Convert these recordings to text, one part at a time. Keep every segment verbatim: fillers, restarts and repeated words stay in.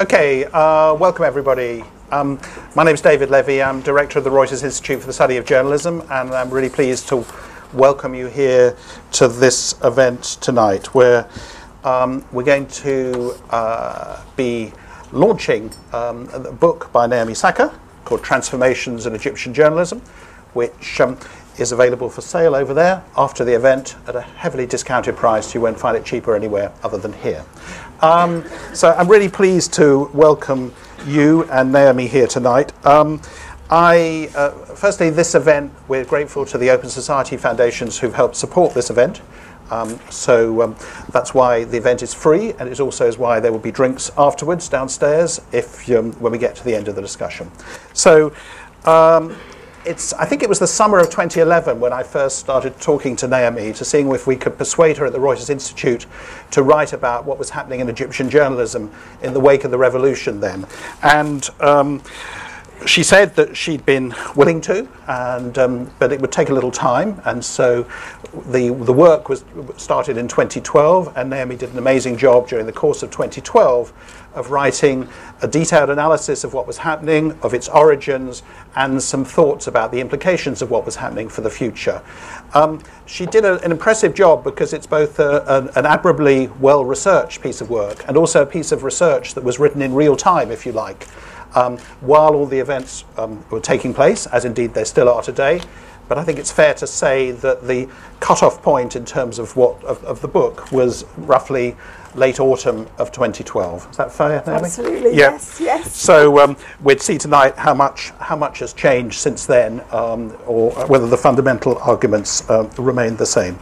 Okay, uh, welcome everybody. Um, my name is David Levy. I'm director of the Reuters Institute for the Study of Journalism, and I'm really pleased to welcome you here to this event tonight, where um, we're going to uh, be launching um, a book by Naomi Sakr called Transformations in Egyptian Journalism, which um, is available for sale over there after the event at a heavily discounted price. You won't find it cheaper anywhere other than here. Um, so I'm really pleased to welcome you and Naomi here tonight. Um, I, uh, firstly, this event, we're grateful to the Open Society Foundations who've helped support this event. Um, so um, that's why the event is free, and it also is why there will be drinks afterwards downstairs if um, when we get to the end of the discussion. So. Um, It's, I think it was the summer of twenty eleven when I first started talking to Naomi to seeing if we could persuade her at the Reuters Institute to write about what was happening in Egyptian journalism in the wake of the revolution then. And um, she said that she'd been willing to, and, um, but it would take a little time. And so the, the work was started in twenty twelve, and Naomi did an amazing job during the course of twenty twelve of writing a detailed analysis of what was happening, of its origins, and some thoughts about the implications of what was happening for the future. Um, she did a, an impressive job because it's both a, an, an admirably well-researched piece of work and also a piece of research that was written in real time, if you like, um, while all the events um, were taking place, as indeed they still are today. But I think it's fair to say that the cutoff point in terms of what of, of the book was roughly late autumn of twenty twelve. Is that fair, Naomi? Absolutely. Yeah. Yes. Yes. So um, we'd see tonight how much how much has changed since then, um, or whether the fundamental arguments uh, remain the same.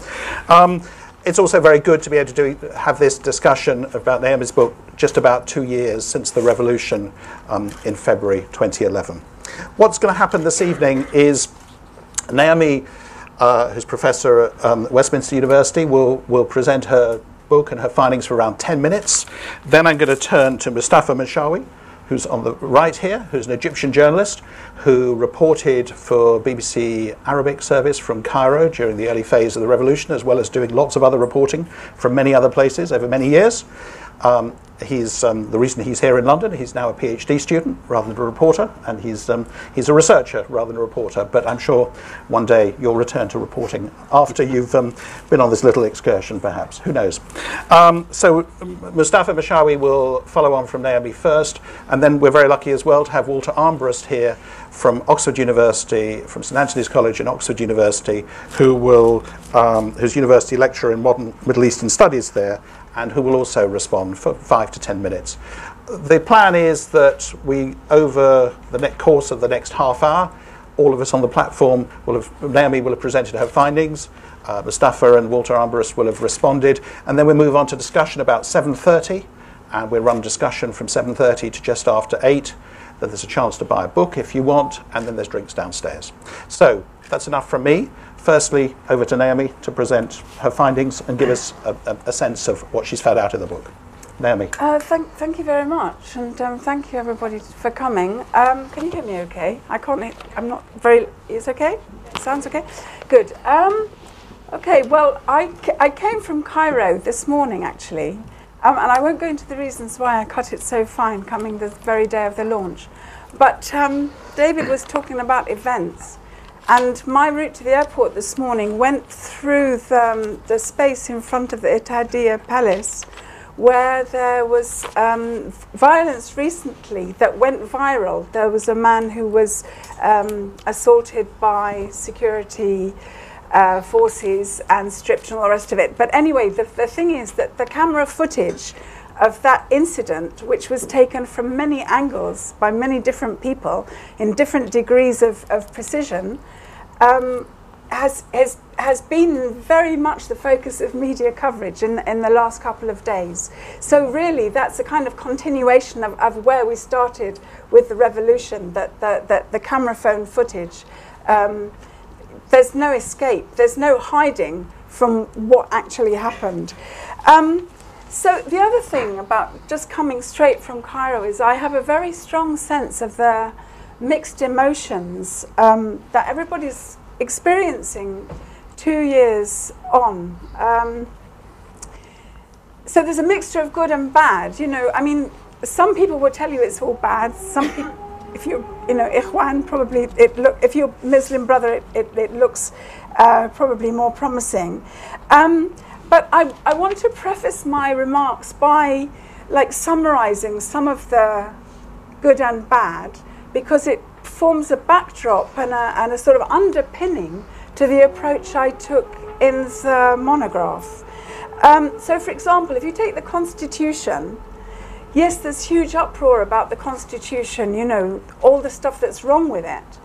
Um, it's also very good to be able to do, have this discussion about Naomi's book just about two years since the revolution um, in February twenty eleven. What's going to happen this evening is Naomi, uh, who's professor at um, Westminster University, will will present her book and her findings for around ten minutes. Then I'm going to turn to Mustafa Menshawy, who's on the right here, who's an Egyptian journalist who reported for B B C Arabic Service from Cairo during the early phase of the revolution, as well as doing lots of other reporting from many other places over many years. Um, he's um, the reason he's here in London. He's now a PhD student rather than a reporter, and he's um, he's a researcher rather than a reporter. But I'm sure one day you'll return to reporting after you've um, been on this little excursion, perhaps. Who knows? Um, so Mustafa Menshawy will follow on from Naomi first, and then we're very lucky as well to have Walter Armbrust here from Oxford University, from Saint Anthony's College in Oxford University, who will um, who's university lecturer in modern Middle Eastern studies there, and who will also respond for five to ten minutes. The plan is that we, over the next course of the next half hour, all of us on the platform will have, Naomi will have presented her findings, uh, Mustafa and Walter Armbrust will have responded, and then we move on to discussion about seven thirty, and we'll run discussion from seven thirty to just after eight. Then there's a chance to buy a book if you want, and then there's drinks downstairs. So that's enough from me. Firstly, over to Naomi to present her findings and give us a, a, a sense of what she's found out in the book. Naomi. Uh, thank, thank you very much, and um, thank you everybody for coming. Um, can you hear me okay? I can't hear, I'm not very, it's okay? It sounds okay? Good. Um, okay, well, I, I came from Cairo this morning, actually, um, and I won't go into the reasons why I cut it so fine coming the very day of the launch, but um, David was talking about events. And my route to the airport this morning went through the, um, the space in front of the Itadia Palace, where there was um, violence recently that went viral. There was a man who was um, assaulted by security uh, forces and stripped and all the rest of it. But anyway, the, the thing is that the camera footage of that incident, which was taken from many angles by many different people in different degrees of, of precision, um, has, has, has been very much the focus of media coverage in, in the last couple of days. So really, that's a kind of continuation of, of where we started with the revolution, that, that, that the camera phone footage. Um, there's no escape, there's no hiding from what actually happened. Um, So the other thing about just coming straight from Cairo is I have a very strong sense of the mixed emotions um, that everybody's experiencing two years on. Um, so there's a mixture of good and bad. You know, I mean, some people will tell you it's all bad. Some people, if you, you know, Ikhwan, probably it look. If you're Muslim Brother, it, it, it looks uh, probably more promising. Um, but I, I want to preface my remarks by, like, summarizing some of the good and bad, because it forms a backdrop and a, and a sort of underpinning to the approach I took in the monograph. Um, so, for example, if you take the Constitution, yes, there's huge uproar about the Constitution, you know, all the stuff that's wrong with it.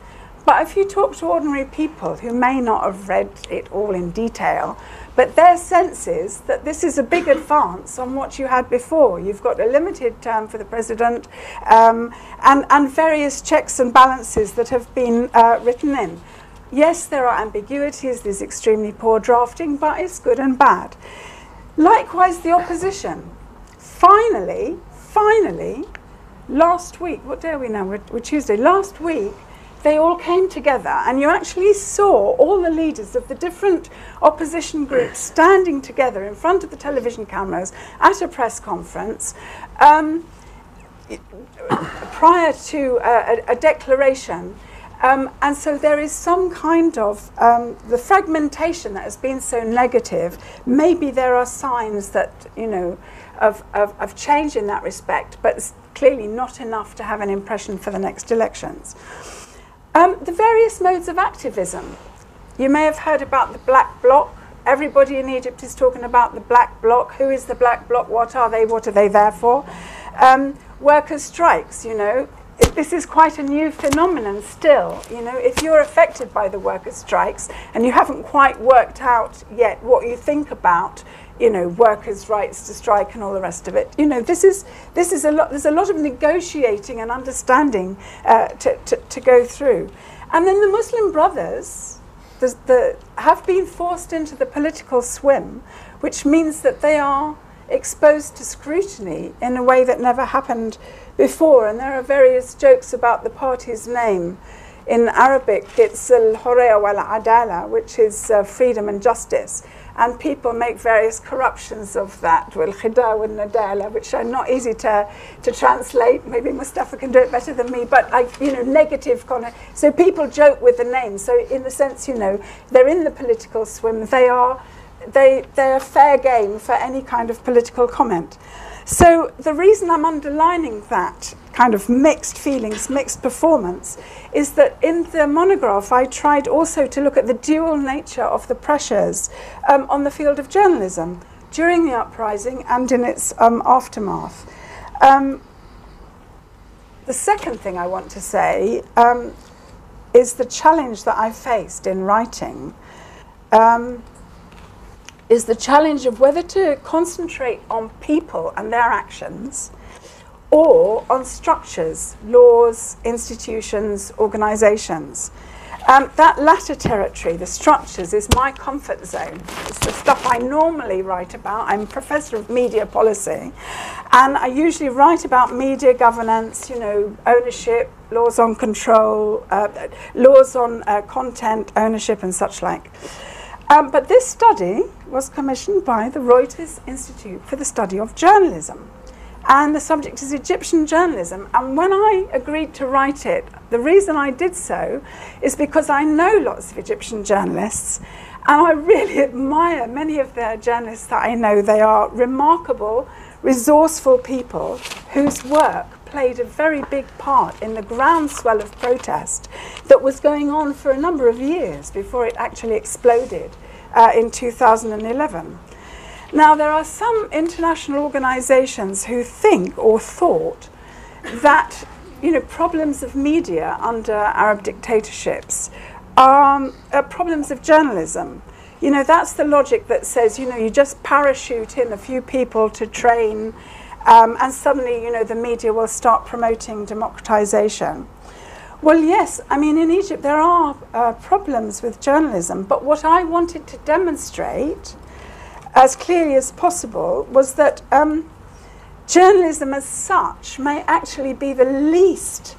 But if you talk to ordinary people who may not have read it all in detail, but their sense is that this is a big advance on what you had before. You've got a limited term for the president, um, and, and various checks and balances that have been uh, written in. Yes, there are ambiguities, there's extremely poor drafting, but it's good and bad. Likewise, the opposition. Finally, finally, last week, what day are we now? We're, we're Tuesday. Last week, they all came together, and you actually saw all the leaders of the different opposition groups standing together in front of the television cameras at a press conference um, prior to a, a, a declaration. Um, and so there is some kind of, um, the fragmentation that has been so negative, maybe there are signs that, you know, of, of, of change in that respect, but it's clearly not enough to have an impression for the next elections. Um, the various modes of activism. You may have heard about the Black Bloc. Everybody in Egypt is talking about the Black Bloc. Who is the Black Bloc? What are they? What are they there for? Um, workers' strikes, you know. This is quite a new phenomenon still. You know, if you're affected by the workers' strikes and you haven't quite worked out yet what you think about, you know, workers' rights to strike and all the rest of it, you know, this is this is a lot. There's a lot of negotiating and understanding uh, to, to to go through, and then the Muslim Brothers, the, the have been forced into the political swim, which means that they are exposed to scrutiny in a way that never happened before, and there are various jokes about the party's name. In Arabic, it's Al-Hurriya wal-Adala, which is uh, freedom and justice, and people make various corruptions of that, Wal-Khida wal-Nadala, which are not easy to, to translate. Maybe Mustafa can do it better than me, but I, you know, negative con. So people joke with the name. So in the sense, you know, they're in the political swim. They are. They, they're fair game for any kind of political comment. So the reason I'm underlining that kind of mixed feelings, mixed performance, is that in the monograph I tried also to look at the dual nature of the pressures um, on the field of journalism during the uprising and in its um, aftermath. Um, the second thing I want to say um, is the challenge that I faced in writing. Um, is the challenge of whether to concentrate on people and their actions or on structures, laws, institutions, organizations. Um, that latter territory, the structures, is my comfort zone. It's the stuff I normally write about. I'm a professor of media policy, and I usually write about media governance, you know, ownership, laws on control, uh, laws on uh, content, ownership, and such like. Um, but this study was commissioned by the Reuters Institute for the Study of Journalism, and the subject is Egyptian journalism. And when I agreed to write it, the reason I did so is because I know lots of Egyptian journalists, and I really admire many of the journalists that I know. They are remarkable, resourceful people whose work played a very big part in the groundswell of protest that was going on for a number of years before it actually exploded uh, in two thousand eleven. Now, there are some international organizations who think or thought that, you know, problems of media under Arab dictatorships are, are problems of journalism. You know, that's the logic that says, you know, you just parachute in a few people to train, Um, and suddenly, you know, the media will start promoting democratization. Well, yes, I mean, in Egypt there are uh, problems with journalism, but what I wanted to demonstrate as clearly as possible was that um, journalism as such may actually be the least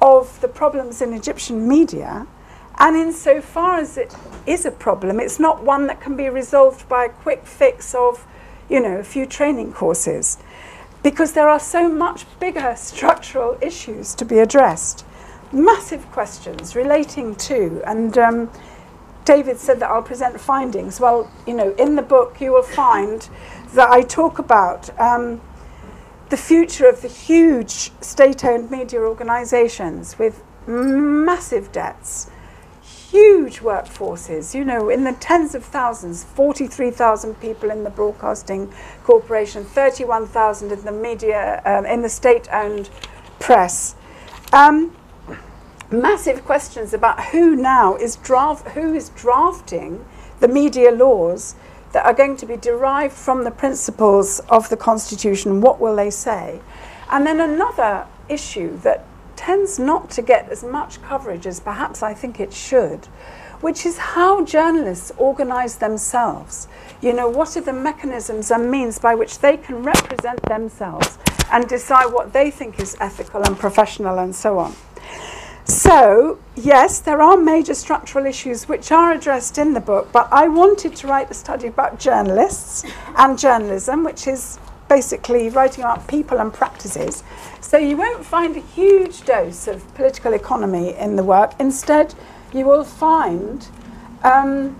of the problems in Egyptian media, and insofar as it is a problem, it's not one that can be resolved by a quick fix of, you know, a few training courses. because there are so much bigger structural issues to be addressed. Massive questions relating to, and um, David said that I'll present findings. Well, you know, in the book you will find that I talk about um, the future of the huge state-owned media organisations with massive debts, huge workforces, you know, in the tens of thousands, forty-three thousand people in the Broadcasting Corporation, thirty-one thousand in the media, um, in the state-owned press. Um, massive questions about who now is draft, who is drafting the media laws that are going to be derived from the principles of the Constitution. What will they say? And then another issue that tends not to get as much coverage as perhaps I think it should, which is how journalists organise themselves. You know, what are the mechanisms and means by which they can represent themselves and decide what they think is ethical and professional and so on. So, yes, there are major structural issues which are addressed in the book, but I wanted to write a study about journalists and journalism, which is basically writing about people and practices. So you won't find a huge dose of political economy in the work. Instead, you will find um,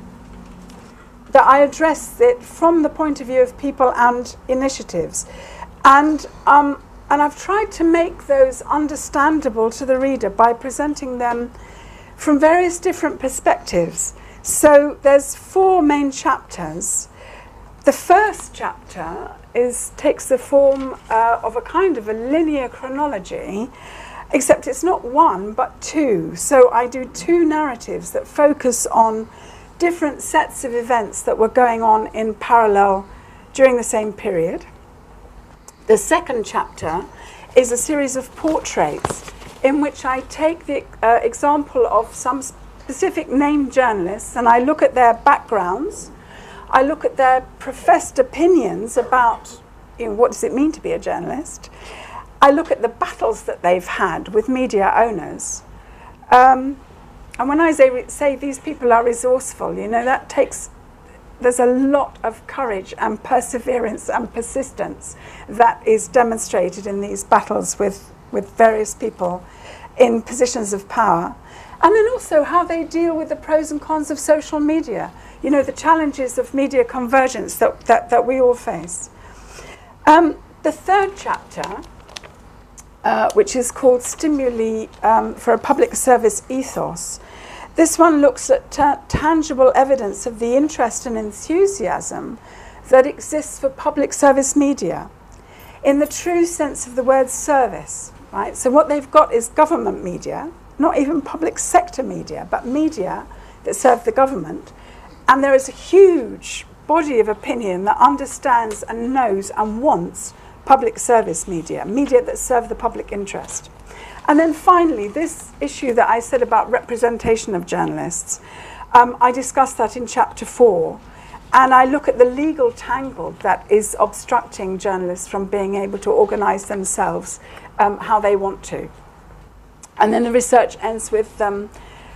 that I address it from the point of view of people and initiatives. And, um, and I've tried to make those understandable to the reader by presenting them from various different perspectives. So there's four main chapters. The first chapter is, takes the form uh, of a kind of a linear chronology, except it's not one but two. So I do two narratives that focus on different sets of events that were going on in parallel during the same period. The second chapter is a series of portraits in which I take the uh, example of some specific named journalists and I look at their backgrounds. I look at their professed opinions about, you know, what does it mean to be a journalist. I look at the battles that they've had with media owners. Um, and when I say, say these people are resourceful, you know, that takes, there's a lot of courage and perseverance and persistence that is demonstrated in these battles with, with various people in positions of power. And then also how they deal with the pros and cons of social media. You know, the challenges of media convergence that, that, that we all face. Um, the third chapter, uh, which is called Stimuli um, for a Public Service Ethos, this one looks at ta tangible evidence of the interest and enthusiasm that exists for public service media in the true sense of the word service, right? So what they've got is government media, not even public sector media, but media that serve the government. And there is a huge body of opinion that understands and knows and wants public service media, media that serve the public interest. And then finally, this issue that I said about representation of journalists, um, I discussed that in chapter four. And I look at the legal tangle that is obstructing journalists from being able to organise themselves um, how they want to. And then the research ends with um,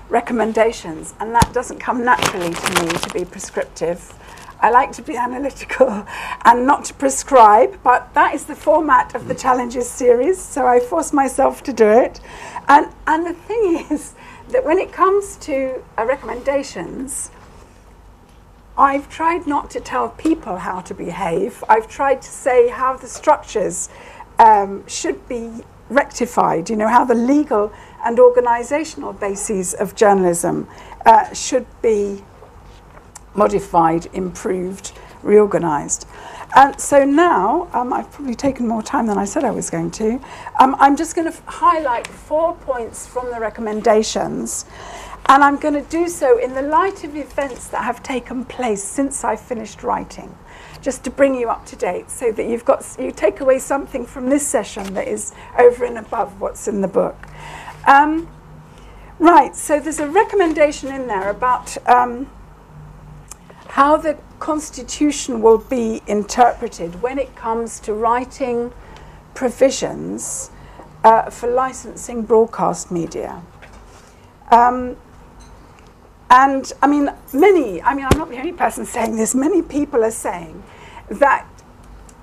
recommendations, and that doesn't come naturally to me to be prescriptive. I like to be analytical and not to prescribe, but that is the format of the Challenges series, so I force myself to do it. And, and the thing is that when it comes to uh, recommendations, I've tried not to tell people how to behave. I've tried to say how the structures um, should be rectified, you know, how the legal and organisational bases of journalism uh, should be modified, improved, reorganised. And so now, um, I've probably taken more time than I said I was going to, um, I'm just going to highlight four points from the recommendations, and I'm going to do so in the light of events that have taken place since I finished writing, just to bring you up to date so that you've got, you take away something from this session that is over and above what's in the book. Um, right, so there's a recommendation in there about um, how the Constitution will be interpreted when it comes to writing provisions uh, for licensing broadcast media. Um, And, I mean, many, I mean, I'm not the only person saying this, many people are saying that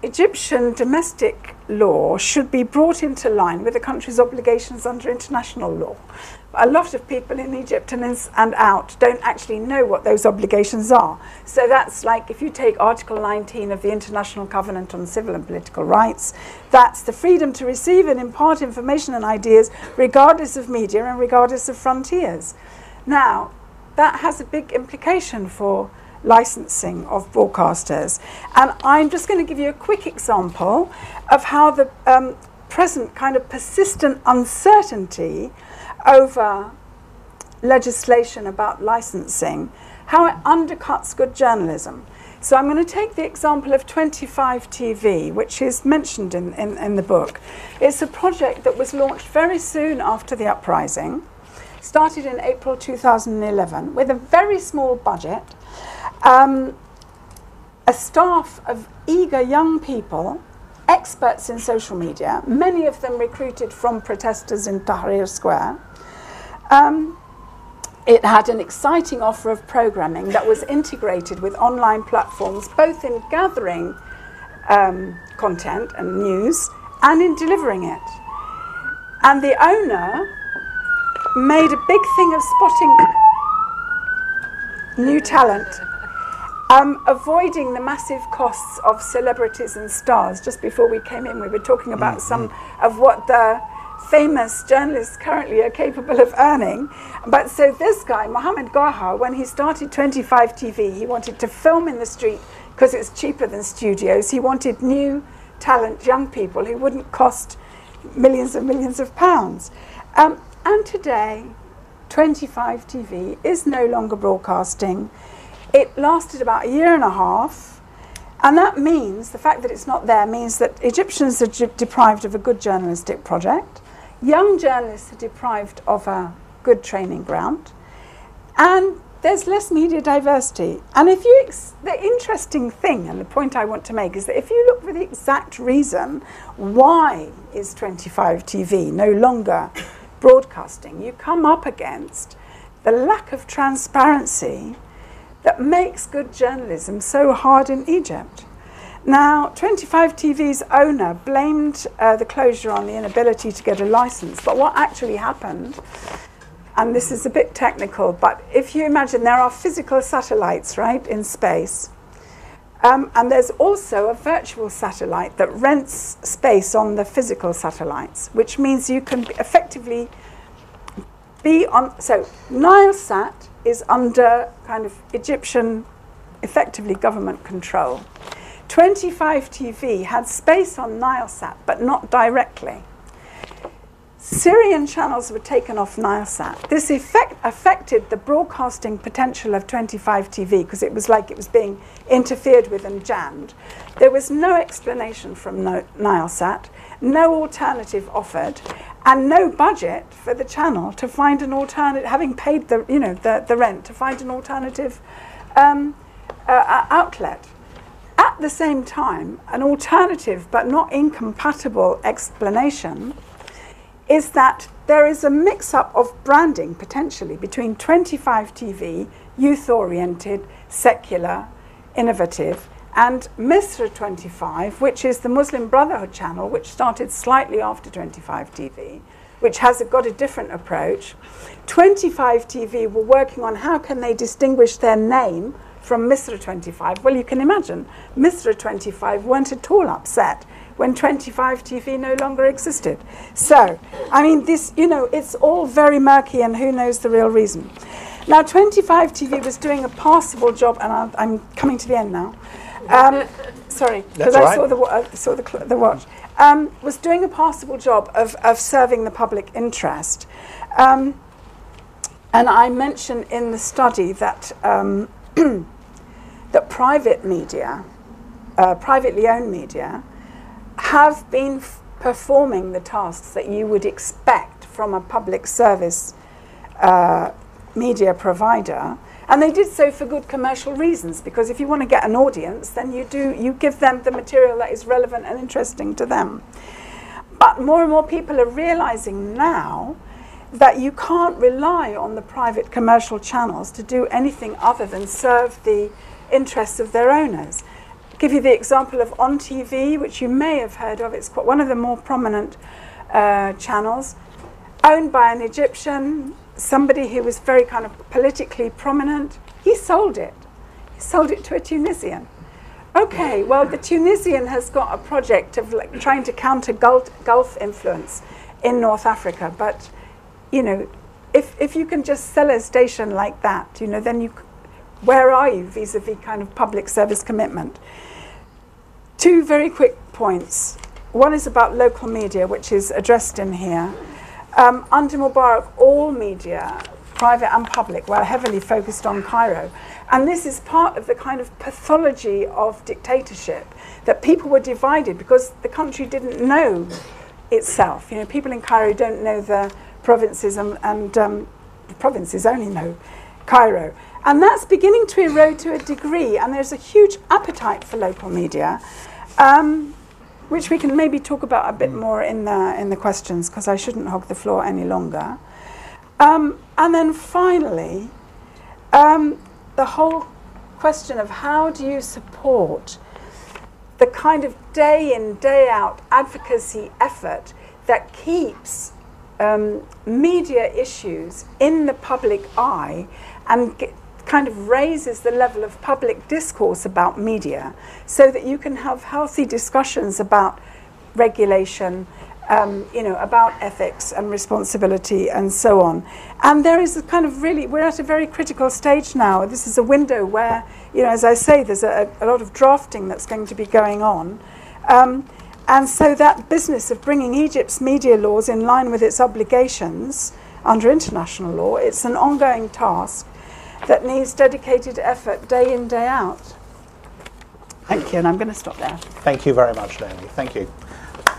Egyptian domestic law should be brought into line with the country's obligations under international law. A lot of people in Egypt and, in, and out don't actually know what those obligations are. So that's like if you take Article nineteen of the International Covenant on Civil and Political Rights, that's the freedom to receive and impart information and ideas regardless of media and regardless of frontiers. Now, that has a big implication for licensing of broadcasters. And I'm just going to give you a quick example of how the um, present kind of persistent uncertainty over legislation about licensing, how it undercuts good journalism. So I'm going to take the example of twenty-five T V, which is mentioned in, in, in the book. It's a project that was launched very soon after the uprising, started in April two thousand eleven, with a very small budget, um, a staff of eager young people, experts in social media, many of them recruited from protesters in Tahrir Square. Um, it had an exciting offer of programming that was integrated with online platforms, both in gathering um, content and news and in delivering it. And the owner made a big thing of spotting new talent, Um, avoiding the massive costs of celebrities and stars. Just before we came in, we were talking about some of what the famous journalists currently are capable of earning. But so this guy, Mohammed Gaha, when he started twenty-five T V, he wanted to film in the street because it's cheaper than studios. He wanted new talent, young people who wouldn't cost millions and millions of pounds. Um, and today, twenty-five T V is no longer broadcasting. It lasted about a year and a half, and that means, the fact that it's not there means that Egyptians are deprived of a good journalistic project, young journalists are deprived of a good training ground, and there's less media diversity. And if you, ex the interesting thing, and the point I want to make, is that if you look for the exact reason why is twenty-five T V no longer broadcasting, you come up against the lack of transparency that makes good journalism so hard in Egypt. Now, twenty-five T V's owner blamed uh, the closure on the inability to get a license, but what actually happened, and this is a bit technical, but if you imagine there are physical satellites, right, in space, um, and there's also a virtual satellite that rents space on the physical satellites, which means you can effectively be on, so Nilesat is under kind of Egyptian, effectively, government control. twenty-five T V had space on Nilesat, but not directly. Syrian channels were taken off Nilesat. This effect affected the broadcasting potential of twenty-five T V because it was like it was being interfered with and jammed. There was no explanation from Nilesat, no alternative offered, and no budget for the channel to find an alternative, having paid the, you know, the, the rent, to find an alternative um, uh, outlet. At the same time, an alternative but not incompatible explanation is that there is a mix-up of branding, potentially, between twenty-five T V, youth-oriented, secular, innovative, and Misra twenty-five, which is the Muslim Brotherhood channel, which started slightly after twenty-five T V, which has got a different approach. twenty-five T V were working on how can they distinguish their name from Misra twenty-five. Well, you can imagine, Misra twenty-five weren't at all upset when twenty-five T V no longer existed. So, I mean, this, you know, it's all very murky and who knows the real reason. Now, twenty-five T V was doing a passable job, and I'll, I'm coming to the end now. Um, sorry, because I saw the, uh, saw the, cl the watch, um, was doing a passable job of, of serving the public interest. Um, and I mentioned in the study that, um, that private media, uh, privately owned media, have been f performing the tasks that you would expect from a public service uh, media provider. And they did so for good commercial reasons, because if you want to get an audience, then you do you give them the material that is relevant and interesting to them. But more and more people are realizing now that you can't rely on the private commercial channels to do anything other than serve the interests of their owners. give you the example of On T V, which you may have heard of. It's quite one of the more prominent uh, channels, owned by an Egyptian, somebody who was very kind of politically prominent. He sold it. He sold it to a Tunisian. Okay, well, the Tunisian has got a project of like, trying to counter Gulf, Gulf influence in North Africa. But, you know, if, if you can just sell a station like that, you know, then you, where are you vis-a-vis kind of public service commitment? Two very quick points. One is about local media, which is addressed in here. Um, under Mubarak, all media, private and public, were heavily focused on Cairo. And this is part of the kind of pathology of dictatorship, that people were divided because the country didn't know itself. You know, people in Cairo don't know the provinces, and, and um, the provinces only know Cairo. And that's beginning to erode to a degree, and there's a huge appetite for local media, um, which we can maybe talk about a bit more in the, in the questions, because I shouldn't hog the floor any longer. Um, and then finally, um, the whole question of how do you support the kind of day in, day out advocacy effort that keeps um, media issues in the public eye and get, kind of raises the level of public discourse about media, so that you can have healthy discussions about regulation, um, you know, about ethics and responsibility and so on. And there is a kind of really, we're at a very critical stage now. This is a window where, you know, as I say, there's a, a lot of drafting that's going to be going on. Um, and so that business of bringing Egypt's media laws in line with its obligations under international law, it's an ongoing task that needs dedicated effort day in, day out. Thank you, and I'm going to stop there. Thank you very much, Naomi. Thank you. Uh,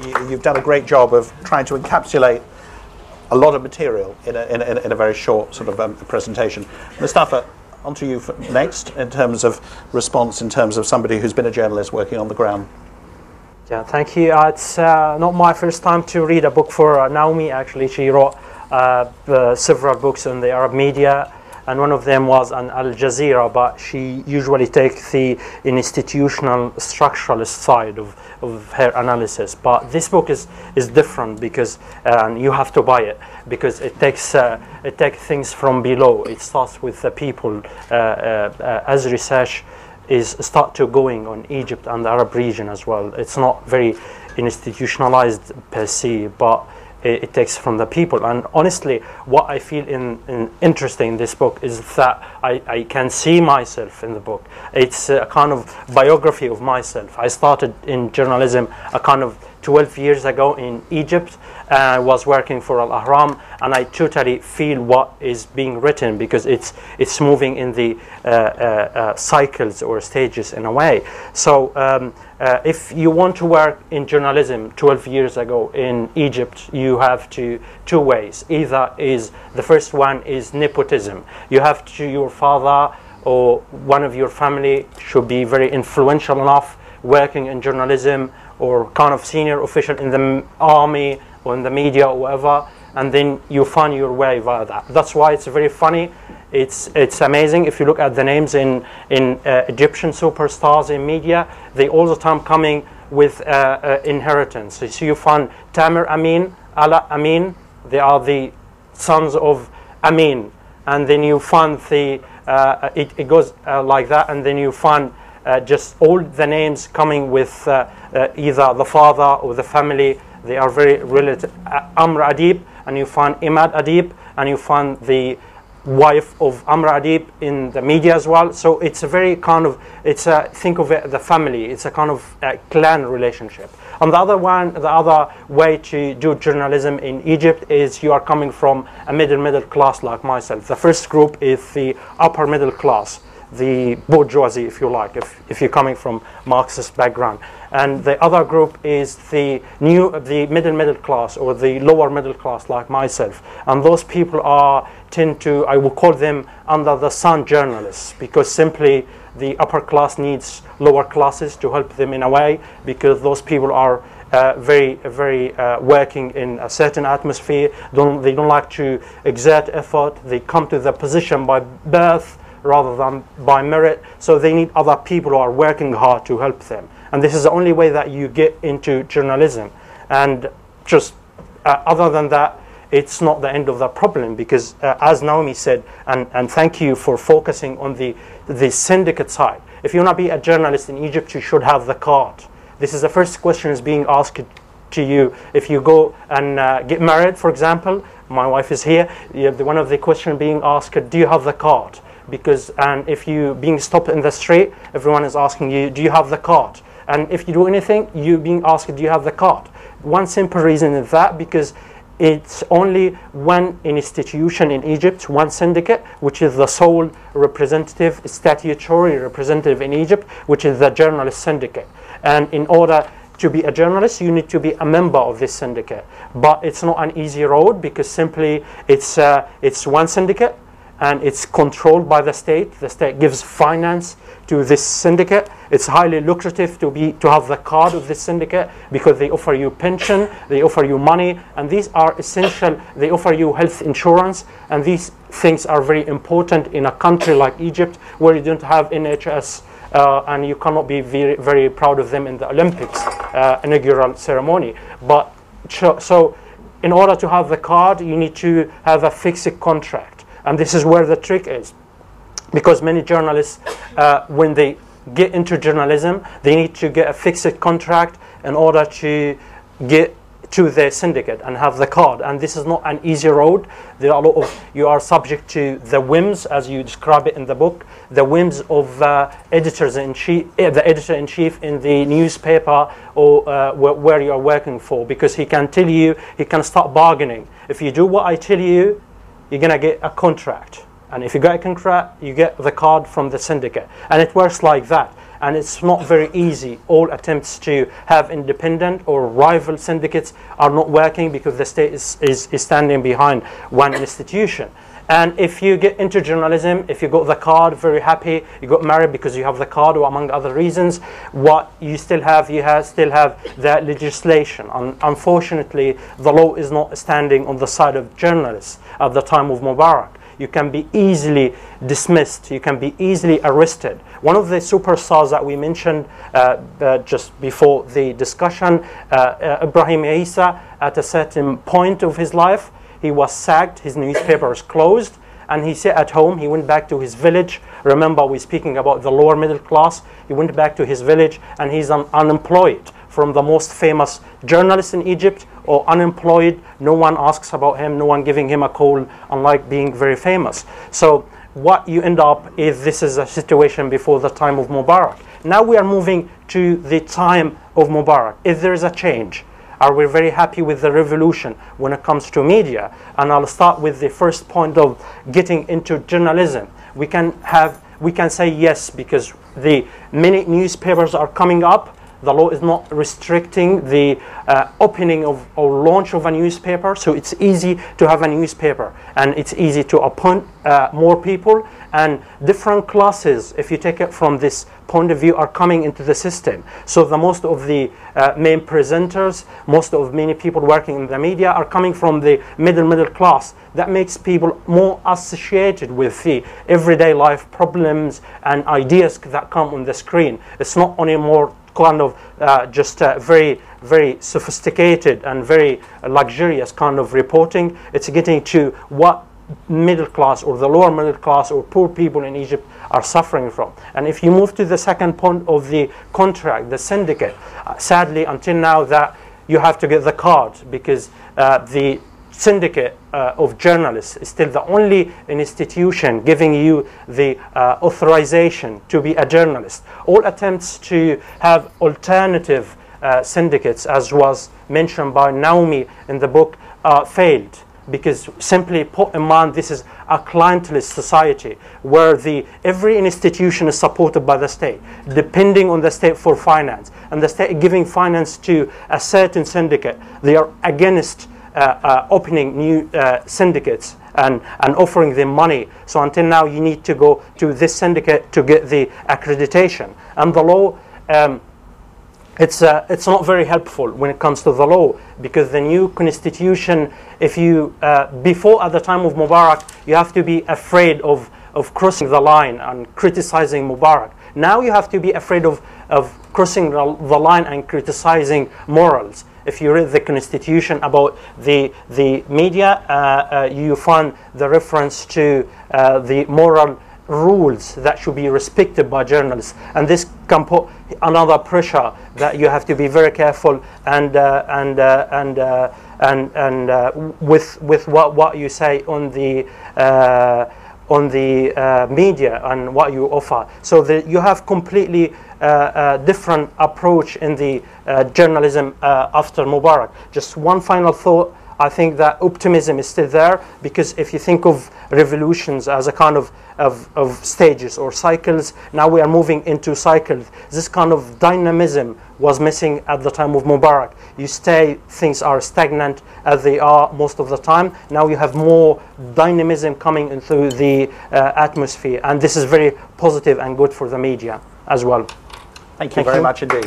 thank you. You. You've done a great job of trying to encapsulate a lot of material in a, in a, in a very short sort of um, presentation. Mustafa, on to you for next in terms of response, in terms of somebody who's been a journalist working on the ground. Yeah, thank you. Uh, it's uh, not my first time to read a book for uh, Naomi. Actually, she wrote uh, uh, several books on the Arab media, and one of them was on Al Jazeera, but she usually takes the institutional, structuralist side of, of her analysis. But this book is, is different, because um, you have to buy it, because it takes, uh, it takes things from below. It starts with the people uh, uh, uh, as research is start to going on Egypt and the Arab region as well. It's not very institutionalized per se, but it, it takes from the people. And honestly, what I feel in, in interesting in this book is that I, I can see myself in the book. It's a kind of biography of myself. I started in journalism a kind of twelve years ago in Egypt. Uh, I was working for Al Ahram, and I totally feel what is being written, because it's it's moving in the uh, uh, uh, cycles or stages in a way. So um, uh, if you want to work in journalism twelve years ago in Egypt, you have to two ways. Either is the first one is nepotism. You have to your father or one of your family should be very influential enough working in journalism, or kind of senior official in the army or in the media or whatever, and then you find your way via that. That's why it's very funny. It's, it's amazing. If you look at the names in, in uh, Egyptian superstars in media, they all the time coming with uh, uh, inheritance. So you find Tamer Amin, Ala Amin, they are the sons of Amin. And then you find the, uh, it, it goes uh, like that, and then you find Uh, just all the names coming with uh, uh, either the father or the family. They are very related. Uh, Amr Adib, and you find Imad Adib, and you find the wife of Amr Adib in the media as well. So it's a very kind of, it's a, think of it, the family. It's a kind of uh, clan relationship. And the other one, the other way to do journalism in Egypt is you are coming from a middle, middle class like myself. The first group is the upper middle class, the bourgeoisie, if you like, if, if you're coming from Marxist background. And the other group is the new, the middle middle class or the lower middle class like myself. And those people are tend to, I would call them under the sun journalists, because simply the upper class needs lower classes to help them in a way, because those people are uh, very, very uh, working in a certain atmosphere. Don't, they don't like to exert effort. They come to their position by birth rather than by merit. So they need other people who are working hard to help them. And this is the only way that you get into journalism. And just uh, other than that, it's not the end of the problem, because uh, as Naomi said, and, and thank you for focusing on the, the syndicate side. If you want to be a journalist in Egypt, you should have the card. This is the first question is being asked to you. If you go and uh, get married, for example, my wife is here, you have the, one of the questions being asked, do you have the card? Because, and if you're being stopped in the street, everyone is asking you, do you have the card? And if you do anything, you're being asked, do you have the card? One simple reason is that because it's only one institution in Egypt, one syndicate, which is the sole representative, statutory representative in Egypt, which is the journalist syndicate. And in order to be a journalist, you need to be a member of this syndicate. But it's not an easy road, because simply it's, uh, it's one syndicate, and it's controlled by the state. The state gives finance to this syndicate. It's highly lucrative to be to have the card of this syndicate, because they offer you pension, they offer you money, and these are essential. They offer you health insurance, and these things are very important in a country like Egypt, where you don't have N H S, uh, and you cannot be very, very proud of them in the Olympics uh, inaugural ceremony. But so, in order to have the card, you need to have a fixed contract. And this is where the trick is, because many journalists, uh, when they get into journalism, they need to get a fixed contract in order to get to their syndicate and have the card. And this is not an easy road. There are a lot of, you are subject to the whims, as you describe it in the book, the whims of uh, editors in chief, the editor in chief in the newspaper or uh, where, where you are working for, because he can tell you, he can start bargaining. If you do what I tell you, you're going to get a contract. And if you get a contract, you get the card from the syndicate. And it works like that. And it's not very easy. All attempts to have independent or rival syndicates are not working, because the state is, is, is standing behind one institution. And if you get into journalism, if you got the card, very happy, you got married because you have the card, or among other reasons, what you still have, you have, still have that legislation. Um, unfortunately, the law is not standing on the side of journalists at the time of Mubarak. You can be easily dismissed. You can be easily arrested. One of the superstars that we mentioned uh, uh, just before the discussion, uh, uh, Ibrahim Issa, at a certain point of his life, he was sacked, his newspaper was closed, and he sat at home. He went back to his village. Remember, we're speaking about the lower middle class. He went back to his village, and he's un unemployed from the most famous journalist in Egypt, or unemployed. No one asks about him, no one giving him a call, unlike being very famous. So what you end up is, this is a situation before the time of Mubarak. Now we are moving to the time of Mubarak. If there is a change, are we very happy with the revolution when it comes to media? And I'll start with the first point of getting into journalism. We can have, we can say yes, because the many newspapers are coming up. The law is not restricting the uh, opening of or launch of a newspaper, so it's easy to have a newspaper, and it's easy to appoint uh, more people, and different classes, if you take it from this point of view, are coming into the system. So the most of the uh, main presenters, most of many people working in the media are coming from the middle middle class. That makes people more associated with the everyday life problems and ideas that come on the screen. It's not anymore kind of uh, just uh, very very sophisticated and very luxurious kind of reporting. It's getting to what middle class or the lower middle class or poor people in Egypt are suffering from. And if you move to the second point of the contract, the syndicate, uh, sadly until now that you have to get the card, because uh, the syndicate uh, of journalists is still the only institution giving you the uh, authorization to be a journalist. All attempts to have alternative uh, syndicates, as was mentioned by Naomi in the book, uh, failed. Because simply put in mind, this is a clientelist society where the every institution is supported by the state, depending on the state for finance, and the state giving finance to a certain syndicate. They are against uh, uh, opening new uh, syndicates and, and offering them money. So until now, you need to go to this syndicate to get the accreditation. And the law um, It's, uh, it's not very helpful when it comes to the law, because the new constitution, if you, uh, before at the time of Mubarak, you have to be afraid of, of crossing the line and criticizing Mubarak. Now you have to be afraid of, of crossing the line and criticizing morals. If you read the constitution about the, the media, uh, uh, you find the reference to uh, the moral rules that should be respected by journalists, and this can put another pressure that you have to be very careful and uh, and uh, and uh, and and uh, with with what what you say on the uh, on the uh, media and what you offer. So that you have completely uh, uh, different approach in the uh, journalism uh, after Mubarak. Just one final thought. I think that optimism is still there, because if you think of revolutions as a kind of, of, of stages or cycles, now we are moving into cycles. This kind of dynamism was missing at the time of Mubarak. You stay, things are stagnant as they are most of the time. Now you have more dynamism coming into the uh, atmosphere, and this is very positive and good for the media as well. Thank you Thank very you. much indeed.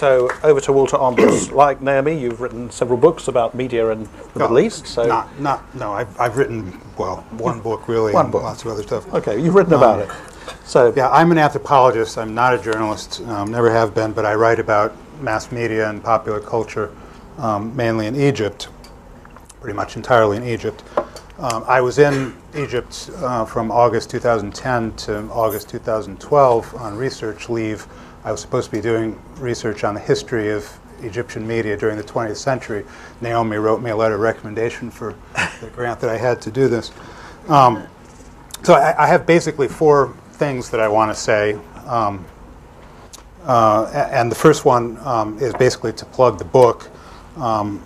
So over to Walter Armbrust. Like Naomi, you've written several books about media and the no, Middle East. So not, not, no, I've, I've written, well, one book really, one and book. lots of other stuff. Okay, you've written um, about it. So yeah, I'm an anthropologist. I'm not a journalist, um, never have been, but I write about mass media and popular culture, um, mainly in Egypt, pretty much entirely in Egypt. Um, I was in Egypt uh, from August two thousand ten to August two thousand twelve on research leave. I was supposed to be doing research on the history of Egyptian media during the twentieth century. Naomi wrote me a letter of recommendation for the grant that I had to do this. Um, so I, I have basically four things that I want to say. Um, uh, and the first one um, is basically to plug the book. Um,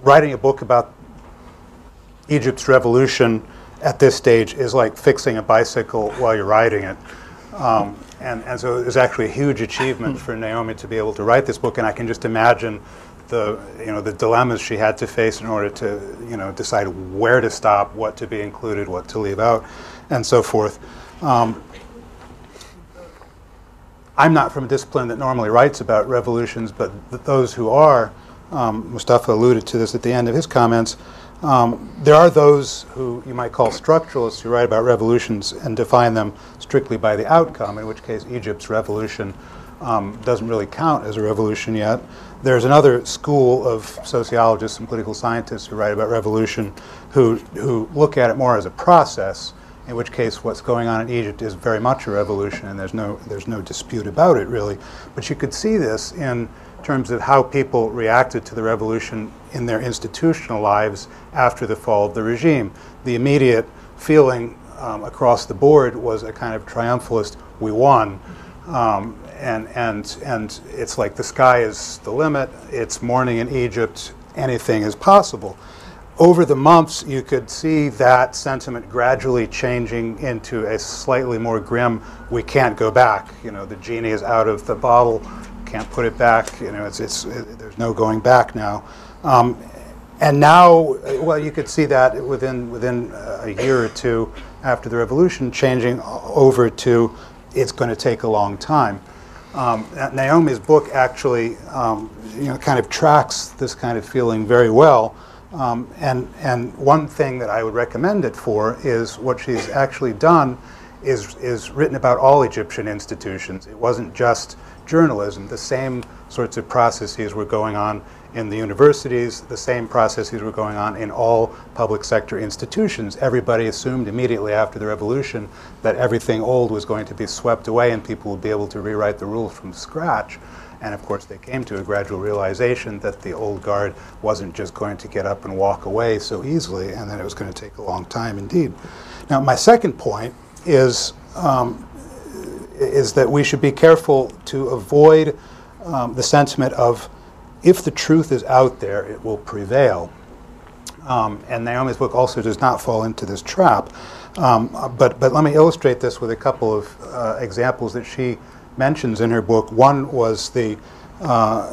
writing a book about Egypt's revolution at this stage is like fixing a bicycle while you're riding it. Um, and, and so it was actually a huge achievement for Naomi to be able to write this book, and I can just imagine the, you know, the dilemmas she had to face in order to, you know, decide where to stop, what to be included, what to leave out, and so forth. Um, I'm not from a discipline that normally writes about revolutions, but th those who are, um, Mustafa alluded to this at the end of his comments, Um, there are those who you might call structuralists who write about revolutions and define them strictly by the outcome, in which case Egypt's revolution um, doesn't really count as a revolution yet. There's another school of sociologists and political scientists who write about revolution who, who look at it more as a process, in which case what's going on in Egypt is very much a revolution, and there's no, there's no dispute about it, really. But you could see this in terms of how people reacted to the revolution in their institutional lives after the fall of the regime. The immediate feeling um, across the board was a kind of triumphalist, we won. Um, and, and, and it's like the sky is the limit, it's morning in Egypt, anything is possible. Over the months, you could see that sentiment gradually changing into a slightly more grim, we can't go back. You know, the genie is out of the bottle, can't put it back. You know, it's, it's, it, there's no going back now. Um, and now, well, you could see that within, within a year or two after the revolution changing over to it's going to take a long time. Um, Naomi's book actually um, you know, kind of tracks this kind of feeling very well. Um, and, and one thing that I would recommend it for is what she's actually done is, is written about all Egyptian institutions. It wasn't just journalism. The same sorts of processes were going on in the universities. The same processes were going on in all public sector institutions. Everybody assumed immediately after the revolution that everything old was going to be swept away and people would be able to rewrite the rules from scratch. And of course, they came to a gradual realization that the old guard wasn't just going to get up and walk away so easily, and that it was going to take a long time indeed. Now, my second point is, um, is that we should be careful to avoid um, the sentiment of, if the truth is out there, it will prevail. Um, and Naomi's book also does not fall into this trap. Um, but, but let me illustrate this with a couple of uh, examples that she mentions in her book. One was the, uh,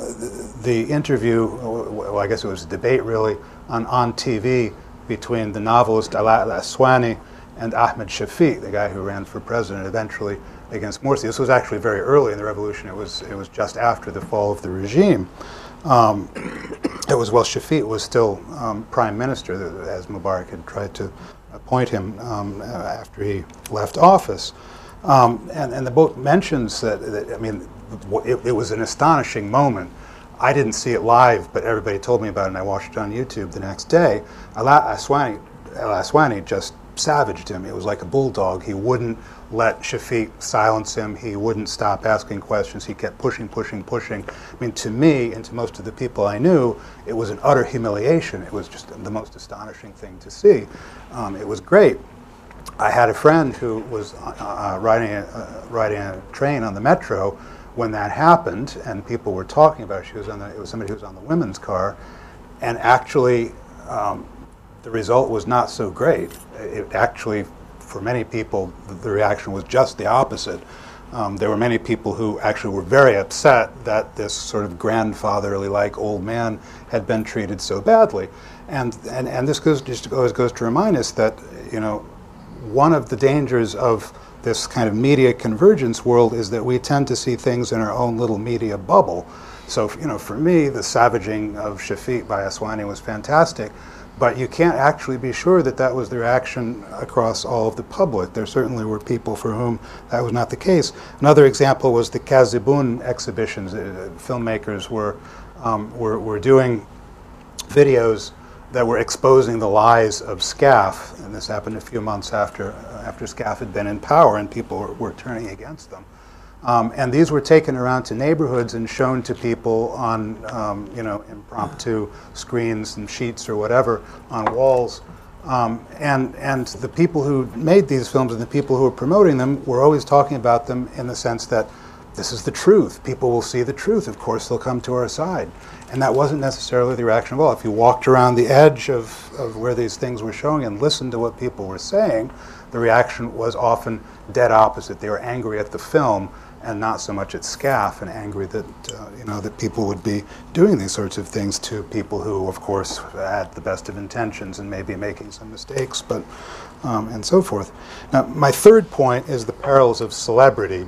the interview, well, I guess it was a debate really, on On T V between the novelist Ala Aswani and Ahmed Shafiq, the guy who ran for president eventually against Morsi. This was actually very early in the revolution. It was, it was just after the fall of the regime. Um, it was while Shafiq was still um, prime minister, as Mubarak had tried to appoint him um, after he left office. Um, and, and the book mentions that, that I mean, it, it was an astonishing moment. I didn't see it live, but everybody told me about it, and I watched it on YouTube the next day. Ala Aswani, Ala Aswani just savaged him. It was like a bulldog. He wouldn't let Shafiq silence him. He wouldn't stop asking questions. He kept pushing, pushing, pushing. I mean, to me and to most of the people I knew, it was an utter humiliation. It was just the most astonishing thing to see. Um, it was great. I had a friend who was uh, riding, a, uh, riding a train on the metro when that happened, and people were talking about it. She was on the, it was somebody who was on the women's car, and actually um, the result was not so great. It actually, for many people, the reaction was just the opposite. Um, there were many people who actually were very upset that this sort of grandfatherly-like old man had been treated so badly. And, and, and this goes, just always goes to remind us that, you know, one of the dangers of this kind of media convergence world is that we tend to see things in our own little media bubble. So, you know, for me, the savaging of Shafiq by Aswani was fantastic, but you can't actually be sure that that was the reaction across all of the public. There certainly were people for whom that was not the case. Another example was the Kazibun exhibitions. Uh, filmmakers were, um, were, were doing videos that were exposing the lies of SCAF, and this happened a few months after uh, after SCAF had been in power and people were, were turning against them. Um, and these were taken around to neighborhoods and shown to people on um, you know, impromptu screens and sheets or whatever on walls. Um, and, and the people who made these films and the people who were promoting them were always talking about them in the sense that this is the truth. People will see the truth. Of course, they'll come to our side. And that wasn't necessarily the reaction of all. If you walked around the edge of, of where these things were showing and listened to what people were saying, the reaction was often dead opposite. They were angry at the film and not so much at SCAF, and angry that uh, you know, that people would be doing these sorts of things to people who, of course, had the best of intentions and maybe making some mistakes, but um, and so forth. Now, my third point is the perils of celebrity,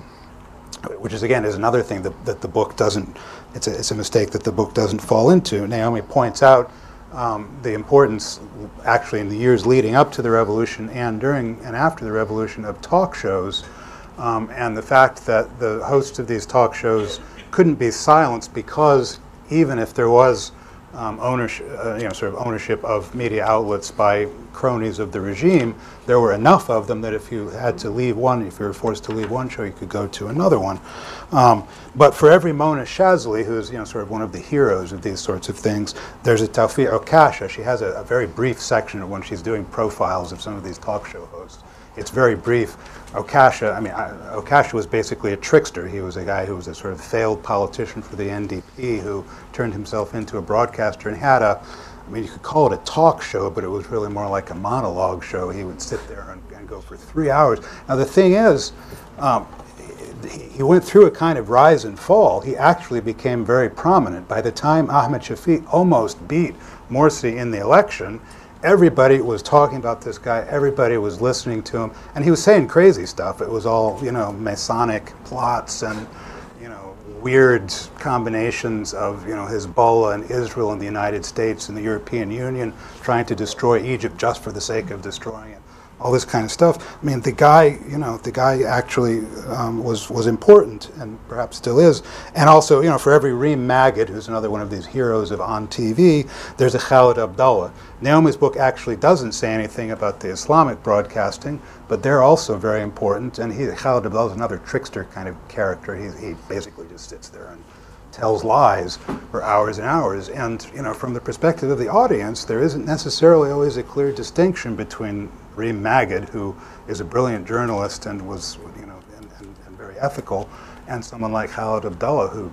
which is, again, is another thing that, that the book doesn't, it's a, it's a mistake that the book doesn't fall into. Naomi points out um, the importance, actually, in the years leading up to the revolution and during and after the revolution, of talk shows, um, and the fact that the hosts of these talk shows couldn't be silenced because even if there was um, ownership, uh, you know, sort of ownership of media outlets by cronies of the regime, there were enough of them that if you had to leave one, if you were forced to leave one show, you could go to another one. Um, but for every Mona Shazley, who is, you know, sort of one of the heroes of these sorts of things, there's a Taufiq Okasha. She has a, a very brief section of when she's doing profiles of some of these talk show hosts. It's very brief. Okasha, I mean, I, Okasha was basically a trickster. He was a guy who was a sort of failed politician for the N D P who turned himself into a broadcaster and had a, I mean, you could call it a talk show, but it was really more like a monologue show. He would sit there and, and go for three hours. Now, the thing is, um, he, he went through a kind of rise and fall. He actually became very prominent. By the time Ahmed Shafiq almost beat Morsi in the election, everybody was talking about this guy. Everybody was listening to him. And he was saying crazy stuff. It was all, you know, Masonic plots and weird combinations of, you know, Hezbollah and Israel and the United States and the European Union trying to destroy Egypt just for the sake of destroying it, all this kind of stuff. I mean, the guy, you know, the guy actually um, was was important, and perhaps still is. And also, you know, for every Reem Magid, who's another one of these heroes of On T V, there's a Khaled Abdallah. Naomi's book actually doesn't say anything about the Islamic broadcasting, but they're also very important. And he, Khaled Abdallah, is another trickster kind of character. He, he basically just sits there and tells lies for hours and hours. And, you know, from the perspective of the audience, there isn't necessarily always a clear distinction between Reem Magid, who is a brilliant journalist and was, you know, and, and, and very ethical, and someone like Khaled Abdallah, who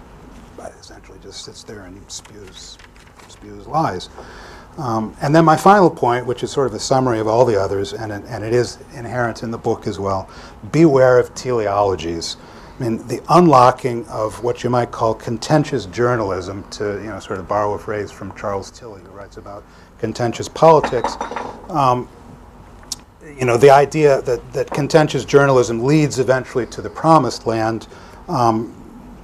essentially just sits there and spews, spews lies. Um, and then my final point, which is sort of a summary of all the others, and, and it is inherent in the book as well, beware of teleologies. I mean, the unlocking of what you might call contentious journalism, to, you know, sort of borrow a phrase from Charles Tilley, who writes about contentious politics, um, you know, the idea that, that contentious journalism leads eventually to the promised land um,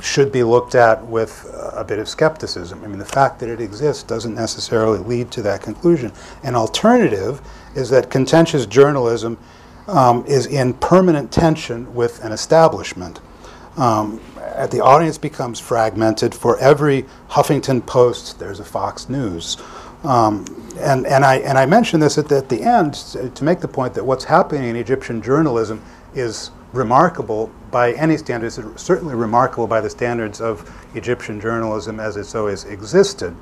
should be looked at with a bit of skepticism. I mean, the fact that it exists doesn't necessarily lead to that conclusion. An alternative is that contentious journalism um, is in permanent tension with an establishment. Um, the audience becomes fragmented. For every Huffington Post, there's a Fox News. Um, and, and, I, and I mention this at the, at the end to make the point that what's happening in Egyptian journalism is remarkable by any standards, certainly remarkable by the standards of Egyptian journalism as it's always existed.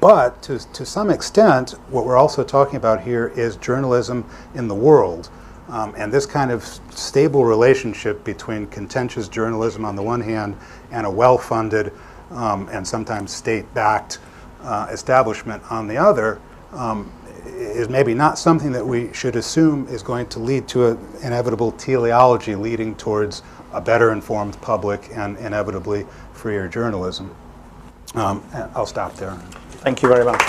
But to, to some extent, what we're also talking about here is journalism in the world. Um, and this kind of stable relationship between contentious journalism on the one hand and a well-funded um, and sometimes state-backed uh, establishment on the other um, is maybe not something that we should assume is going to lead to an inevitable teleology leading towards a better informed public and inevitably freer journalism. Um, I'll stop there. Thank you very much.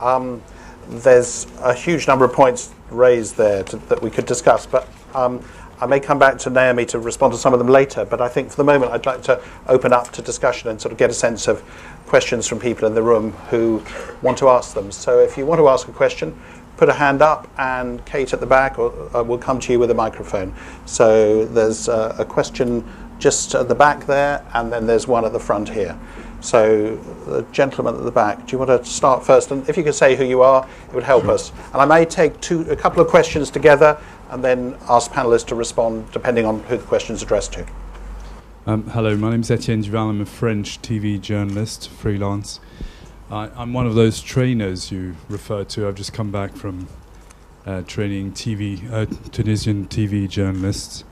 Um, there's a huge number of points raised there to, that we could discuss, but um, I may come back to Naomi to respond to some of them later, but I think for the moment I'd like to open up to discussion and sort of get a sense of questions from people in the room who want to ask them. So if you want to ask a question, put a hand up, and Kate at the back or, uh, will come to you with a microphone. So there's uh, a question just at the back there, and then there's one at the front here. So the gentleman at the back, do you want to start first? And if you could say who you are, it would help us. And I may take two, a couple of questions together and then ask panelists to respond depending on who the question is addressed to. Um, hello, my name is Etienne Duval. I'm a French T V journalist, freelance. I, I'm one of those trainers you referred to. I've just come back from uh, training T V, uh, Tunisian T V journalists.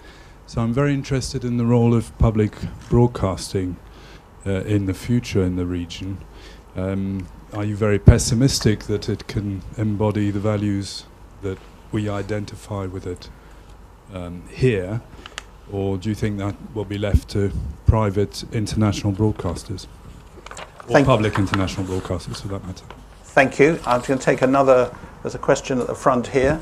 So I'm very interested in the role of public broadcasting Uh, in the future in the region. Um, are you very pessimistic that it can embody the values that we identify with it um, here, or do you think that will be left to private international broadcasters, or Thank public international broadcasters for that matter? Thank you. I'm going to take another, there's a question at the front here.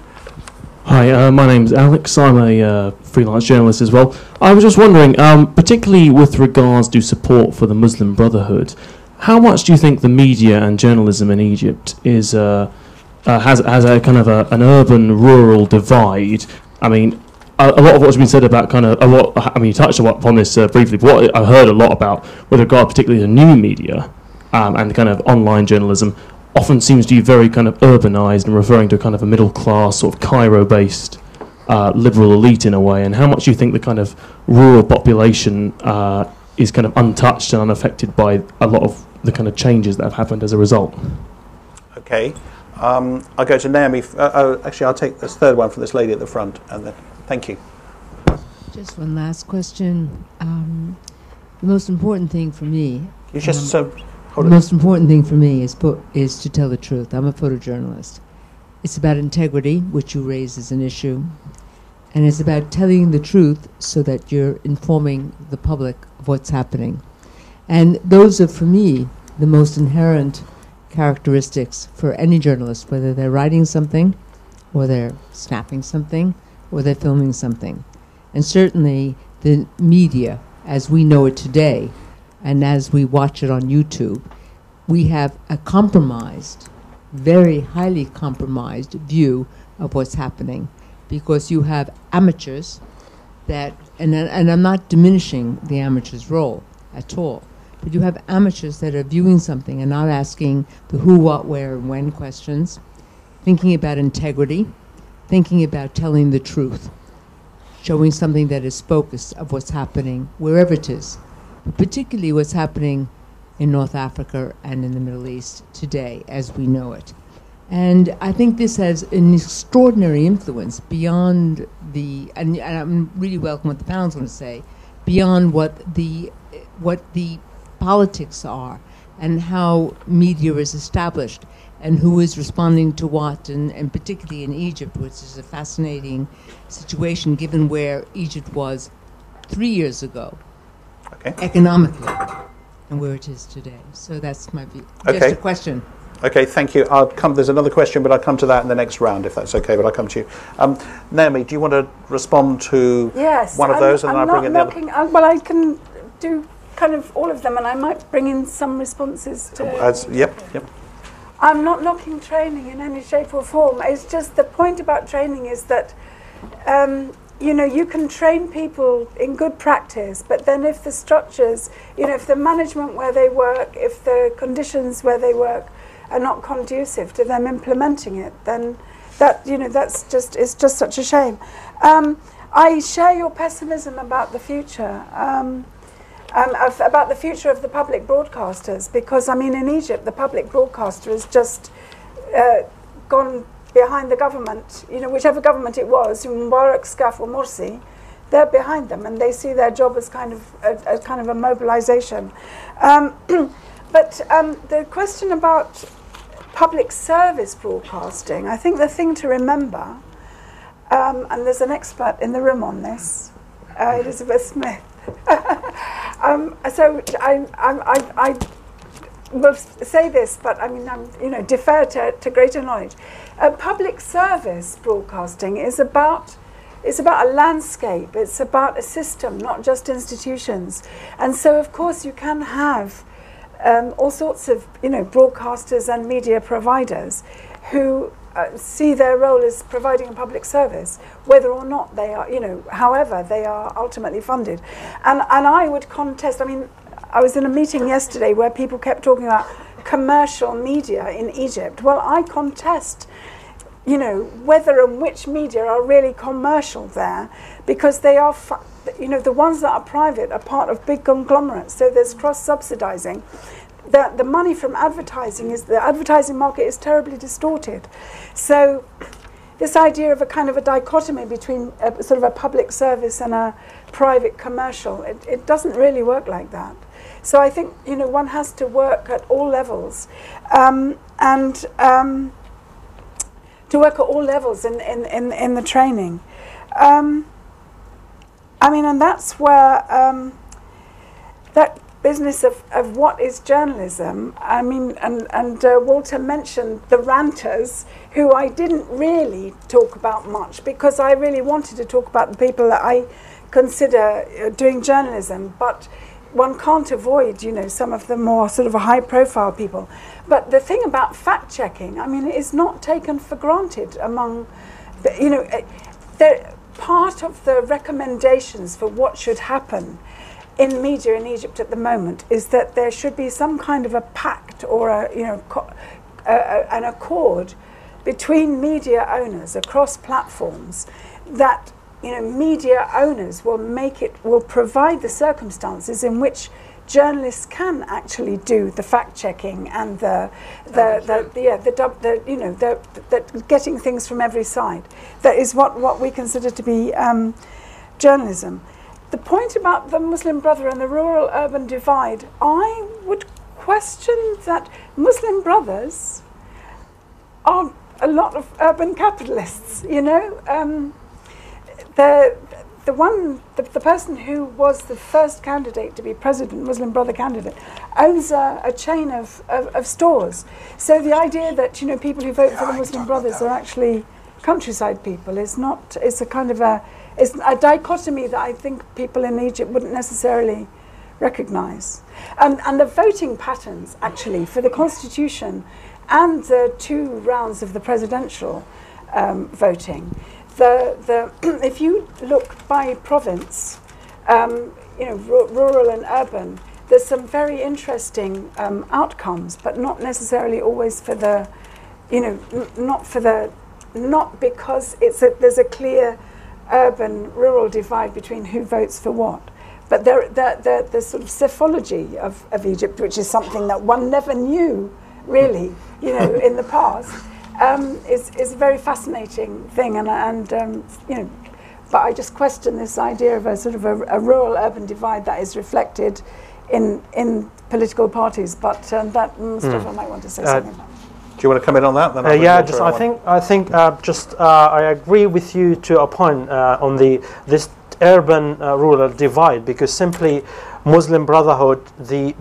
Hi, uh, my name's Alex. I'm a uh, freelance journalist as well. I was just wondering, um, particularly with regards to support for the Muslim Brotherhood, how much do you think the media and journalism in Egypt is uh, uh, has, has a kind of a, an urban-rural divide? I mean, a, a lot of what's been said about kind of a lot. I mean, you touched upon this uh, briefly, but what I heard a lot about with regard, particularly to new media um, and kind of online journalism, often seems to be very kind of urbanized and referring to kind of a middle-class sort of Cairo-based uh, liberal elite in a way, and how much do you think the kind of rural population uh, is kind of untouched and unaffected by a lot of the kind of changes that have happened as a result? Okay, um, I'll go to Naomi. Uh, oh, actually, I'll take this third one from this lady at the front, and then thank you. Just one last question. Um, the most important thing for me. You just um, so. The most important thing for me is, is to tell the truth. I'm a photojournalist. It's about integrity, which you raise as an issue, and it's about telling the truth so that you're informing the public of what's happening. And those are, for me, the most inherent characteristics for any journalist, whether they're writing something, or they're snapping something, or they're filming something. And certainly the media, as we know it today, and as we watch it on YouTube, we have a compromised, very highly compromised view of what's happening, because you have amateurs that, and, and I'm not diminishing the amateur's role at all, but you have amateurs that are viewing something and not asking the who, what, where, and when questions, thinking about integrity, thinking about telling the truth, showing something that is focused of what's happening wherever it is, particularly what's happening in North Africa and in the Middle East today as we know it. And I think this has an extraordinary influence beyond the, and, and I'm really welcome what the panel's going to say, beyond what the, what the politics are and how media is established and who is responding to what, and, and particularly in Egypt, which is a fascinating situation given where Egypt was three years ago. Okay. Economically, and where it is today. So that's my view. Okay. Just a question. Okay, thank you. I'll come. There's another question, but I'll come to that in the next round, if that's okay. But I'll come to you. Um, Naomi, do you want to respond to yes, one of I'm, those, and I'm then I'll bring in the other? Yes, well, I can do kind of all of them, and I might bring in some responses to. As, yep, yep. I'm not knocking training in any shape or form. It's just the point about training is that, um, you know, you can train people in good practice, but then if the structures, you know, if the management where they work, if the conditions where they work are not conducive to them implementing it, then that, you know, that's just, it's just such a shame. Um, I share your pessimism about the future. Um, Um, of, about the future of the public broadcasters, because I mean in Egypt the public broadcaster has just uh, gone behind the government, you know, whichever government it was, Mubarak, SCAF or Morsi, they're behind them and they see their job as kind of a, a kind of a mobilization. Um, but um, the question about public service broadcasting, I think the thing to remember, um, and there's an expert in the room on this, uh, Elizabeth Smith. um, so I, I, I, I will say this, but I mean, I'm, you know, defer to, to greater knowledge. Uh, public service broadcasting is about, it's about a landscape. It's about a system, not just institutions. And so, of course, you can have um, all sorts of, you know, broadcasters and media providers who uh, see their role as providing a public service, whether or not they are, you know, however they are ultimately funded. And, and I would contest, I mean, I was in a meeting yesterday where people kept talking about commercial media in Egypt. Well, I contest, you know, whether and which media are really commercial there, because they are, fu you know, the ones that are private are part of big conglomerates, so there's cross-subsidizing. That the money from advertising is, the advertising market is terribly distorted. So this idea of a kind of a dichotomy between a, sort of a public service and a private commercial, it, it doesn't really work like that. So I think, you know, one has to work at all levels. Um, and um, to work at all levels in, in, in, in the training. Um, I mean, and that's where um, that business of, of what is journalism, I mean, and, and uh, Walter mentioned the ranters, who I didn't really talk about much because I really wanted to talk about the people that I consider uh, doing journalism, but one can't avoid, you know, some of the more sort of high profile people. But the thing about fact checking, I mean, it is not taken for granted among, you know, uh, they're part of the recommendations for what should happen in media in Egypt at the moment is that there should be some kind of a pact or a, you know, co a, a, an accord between media owners across platforms that, you know, media owners will make it, will provide the circumstances in which journalists can actually do the fact checking and the the, the, the yeah the, the you know the, the getting things from every side. That is what what we consider to be um, journalism. The point about the Muslim Brotherhood and the rural-urban divide, I would question that. Muslim Brothers are a lot of urban capitalists, you know. Um, the, the one, the, the person who was the first candidate to be president, Muslim Brother candidate, owns a, a chain of, of, of stores. So the idea that, you know, people who vote yeah, for the Muslim Brothers are actually countryside people is not, it's a kind of a, it's a dichotomy that I think people in Egypt wouldn't necessarily recognize. Um, and the voting patterns, actually, for the constitution and the two rounds of the presidential um, voting, the, the if you look by province, um, you know, rural and urban, there's some very interesting um, outcomes, but not necessarily always for the, you know, not for the, not because it's a, there's a clear urban-rural divide between who votes for what. But the, the, the, the sort of cephology of, of Egypt, which is something that one never knew, really, you know, in the past, um, is, is a very fascinating thing. And, and um, you know, but I just question this idea of a sort of a, a rural-urban divide that is reflected in, in political parties. But um, that Mustafa mm. might want to say uh, something about. Do you want to come in on that? Then uh, yeah, just I think I think uh, just uh, I agree with you to a point uh, on the this urban uh, rural divide, because simply Muslim Brotherhood, the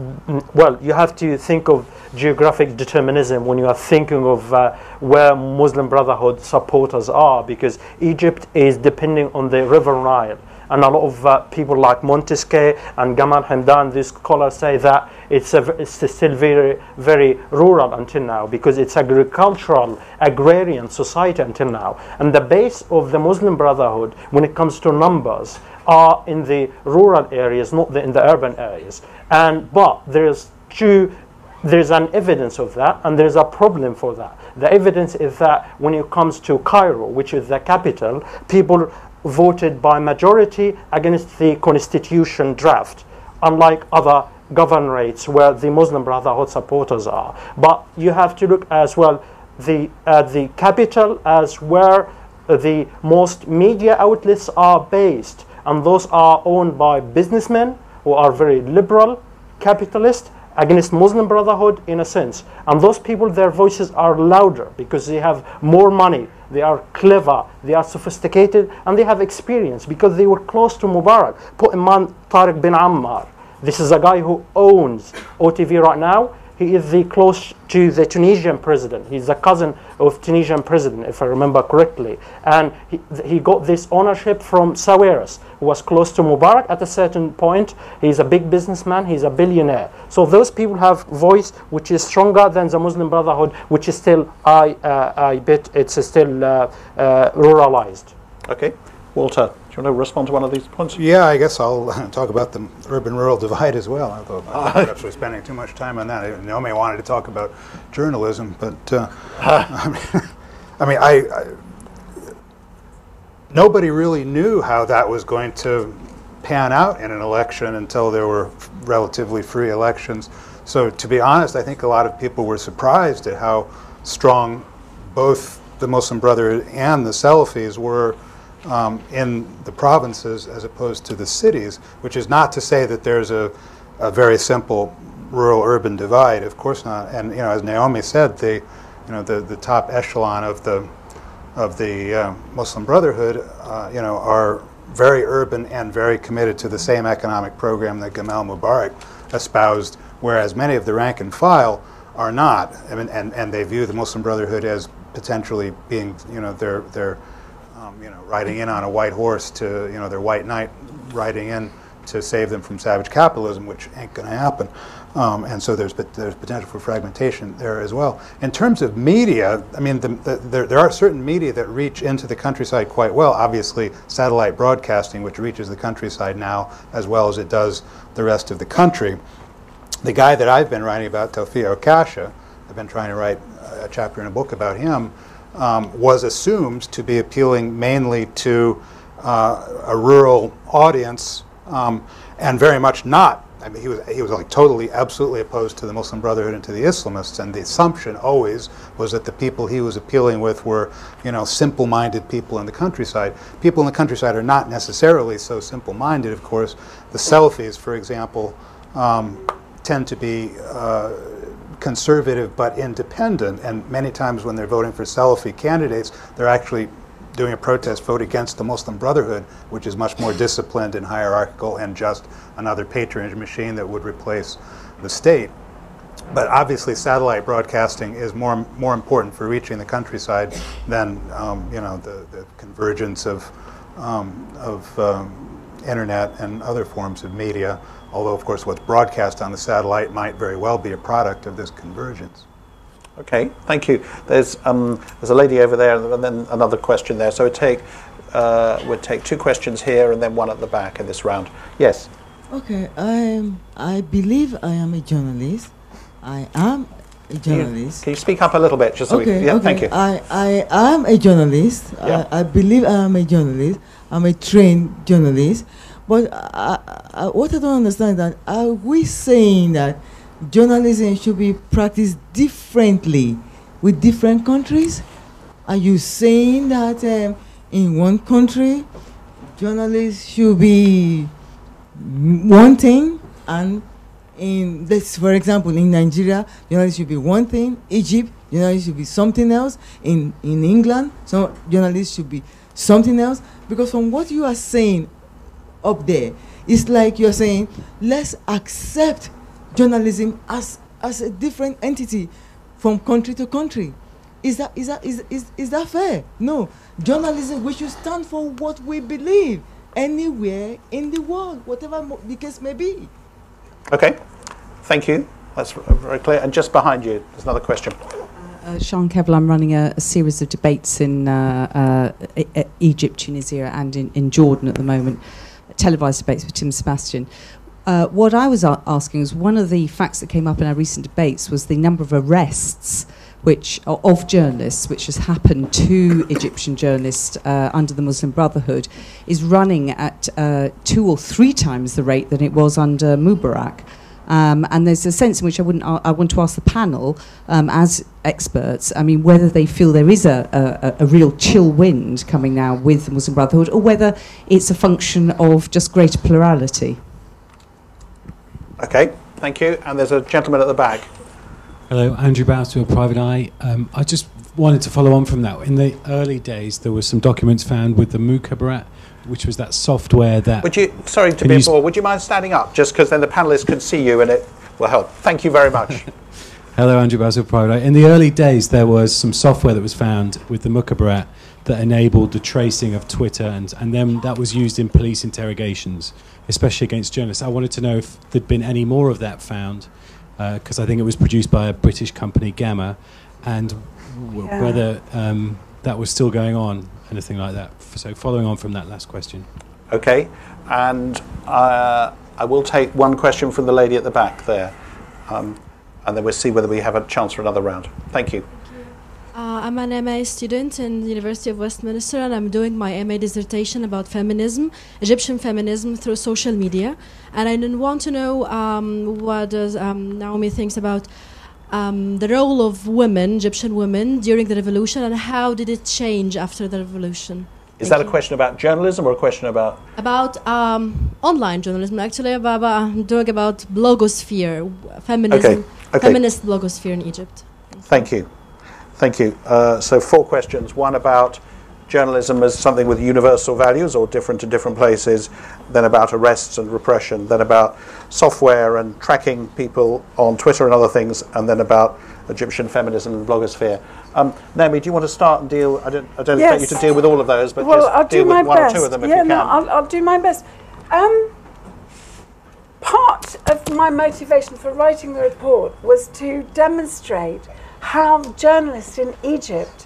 well, you have to think of geographic determinism when you are thinking of uh, where Muslim Brotherhood supporters are, because Egypt is depending on the River Nile. And a lot of uh, people like Montesquieu and Gamal Hamdan, these scholars, say that it's, a, it's still very, very rural until now, because it's agricultural, agrarian society until now. And the base of the Muslim Brotherhood, when it comes to numbers, are in the rural areas, not the, in the urban areas. And but there is two. There's an evidence of that, and there's a problem for that. The evidence is that when it comes to Cairo, which is the capital, people voted by majority against the constitution draft, unlike other governorates where the Muslim Brotherhood supporters are. But you have to look as well the uh, the capital as where the most media outlets are based, and those are owned by businessmen who are very liberal, capitalist, against Muslim Brotherhood in a sense. And those people, their voices are louder because they have more money, they are clever, they are sophisticated, and they have experience because they were close to Mubarak. Put in mind Tariq bin Ammar. This is a guy who owns O T V right now. He is the close to the Tunisian president. He's the cousin of Tunisian president, if I remember correctly. And he, he got this ownership from Sawiris, who was close to Mubarak at a certain point. He's a big businessman. He's a billionaire. So those people have voice which is stronger than the Muslim Brotherhood, which is still, I, uh, I bet it's still uh, uh, ruralized. Okay. Walter, do you want to respond to one of these points? Yeah, I guess I'll talk about the urban-rural divide as well, although perhaps we're spending too much time on that. Naomi wanted to talk about journalism, but uh, I mean, I, mean I, I nobody really knew how that was going to pan out in an election until there were relatively free elections. So to be honest, I think a lot of people were surprised at how strong both the Muslim Brotherhood and the Salafis were Um, in the provinces as opposed to the cities, which is not to say that there's a, a very simple rural-urban divide. Of course not. And you know, as Naomi said, the you know the, the top echelon of the of the uh, Muslim Brotherhood, uh, you know, are very urban and very committed to the same economic program that Gamal Mubarak espoused, whereas many of the rank and file are not. I mean, and and they view the Muslim Brotherhood as potentially being you know their their Um, you know, riding in on a white horse to, you know, their white knight riding in to save them from savage capitalism, which ain't going to happen. Um, and so there's there's potential for fragmentation there as well. In terms of media, I mean, the, the, there, there are certain media that reach into the countryside quite well. Obviously, satellite broadcasting, which reaches the countryside now as well as it does the rest of the country. The guy that I've been writing about, Taufiq Okasha, I've been trying to write a chapter in a book about him, Um, was assumed to be appealing mainly to uh, a rural audience, um, and very much not. I mean, he was he was like totally, absolutely opposed to the Muslim Brotherhood and to the Islamists. And the assumption always was that the people he was appealing with were, you know, simple-minded people in the countryside. People in the countryside are not necessarily so simple-minded. Of course, the Salafis, for example, um, tend to be Uh, conservative but independent, and many times when they're voting for Salafi candidates, they're actually doing a protest vote against the Muslim Brotherhood, which is much more disciplined and hierarchical and just another patronage machine that would replace the state. But obviously, satellite broadcasting is more more important for reaching the countryside than um, you know the, the convergence of um, of um, internet and other forms of media. Although, of course, what's broadcast on the satellite might very well be a product of this convergence. Okay, thank you. There's um, there's a lady over there, and then another question there. So we'll take uh, we'll take two questions here, and then one at the back in this round. Yes. Okay, I I believe I am a journalist. I am a journalist. You, can you speak up a little bit, just so okay, we can, yeah, okay. Thank you. I I am a journalist. Yeah. I, I believe I am a journalist. I'm a trained journalist. But I, I, what I don't understand is that are we saying that journalism should be practiced differently with different countries? Are you saying that um, in one country, journalists should be one thing, and in this, for example, in Nigeria, journalists should be one thing. Egypt, journalists should be something else. In in England, some journalists should be something else. Because from what you are saying up there, It's like you're saying, let's accept journalism as, as a different entity from country to country. Is that, is that, is, is, is that fair? No. Journalism, we should stand for what we believe anywhere in the world, whatever the case may be. Okay. Thank you. That's very clear. And just behind you, there's another question. Uh, Sean Kevel, I'm running a, a series of debates in uh, uh, e e Egypt, Tunisia, and in, in Jordan at the moment, televised debates with Tim Sebastian. Uh, what I was asking is, one of the facts that came up in our recent debates was the number of arrests which are of journalists, which has happened to Egyptian journalists uh, under the Muslim Brotherhood, is running at uh, two or three times the rate than it was under Mubarak. Um, and there's a sense in which I wouldn't. I want to ask the panel, um, as experts, I mean, whether they feel there is a, a, a real chill wind coming now with the Muslim Brotherhood, or whether it's a function of just greater plurality. Okay, thank you. And there's a gentleman at the back. Hello, Andrew Bowster of Private Eye. Um, I just wanted to follow on from that. In the early days, there were some documents found with the Mukhabarat, which was that software that... Would you, sorry to be bored, would you mind standing up? Just because then the panellists can see you and it will help. Thank you very much. Hello, Andrew Basil Private. In the early days, there was some software that was found with the Mukhabarat that enabled the tracing of Twitter, and, and then that was used in police interrogations, especially against journalists. I wanted to know if there'd been any more of that found, because uh, I think it was produced by a British company, Gamma, and w yeah. whether um, that was still going on. Anything like that. So following on from that last question. Okay, and uh, I will take one question from the lady at the back there, um, and then we'll see whether we have a chance for another round. Thank you. Thank you. Uh, I'm an M A student in the University of Westminster, and I'm doing my M A dissertation about feminism, Egyptian feminism through social media. And I want to know um, what does, um, Naomi thinks about Um, the role of women, Egyptian women, during the revolution, and how did it change after the revolution? Is Thank that you. a question about journalism or a question about? About um, online journalism, actually. I'm doing about blogosphere, feminism, okay. Okay. feminist blogosphere in Egypt. Thank you. Thank you. Uh, so four questions. One about journalism as something with universal values or different to different places, then about arrests and repression, then about software and tracking people on Twitter and other things, and then about Egyptian feminism and blogosphere. Um, Naomi, do you want to start and deal? I don't, I don't yes. expect you to deal with all of those, but well, just I'll deal do with one best. or two of them yeah, if you no, can. I'll, I'll do my best. Um, part of my motivation for writing the report was to demonstrate how journalists in Egypt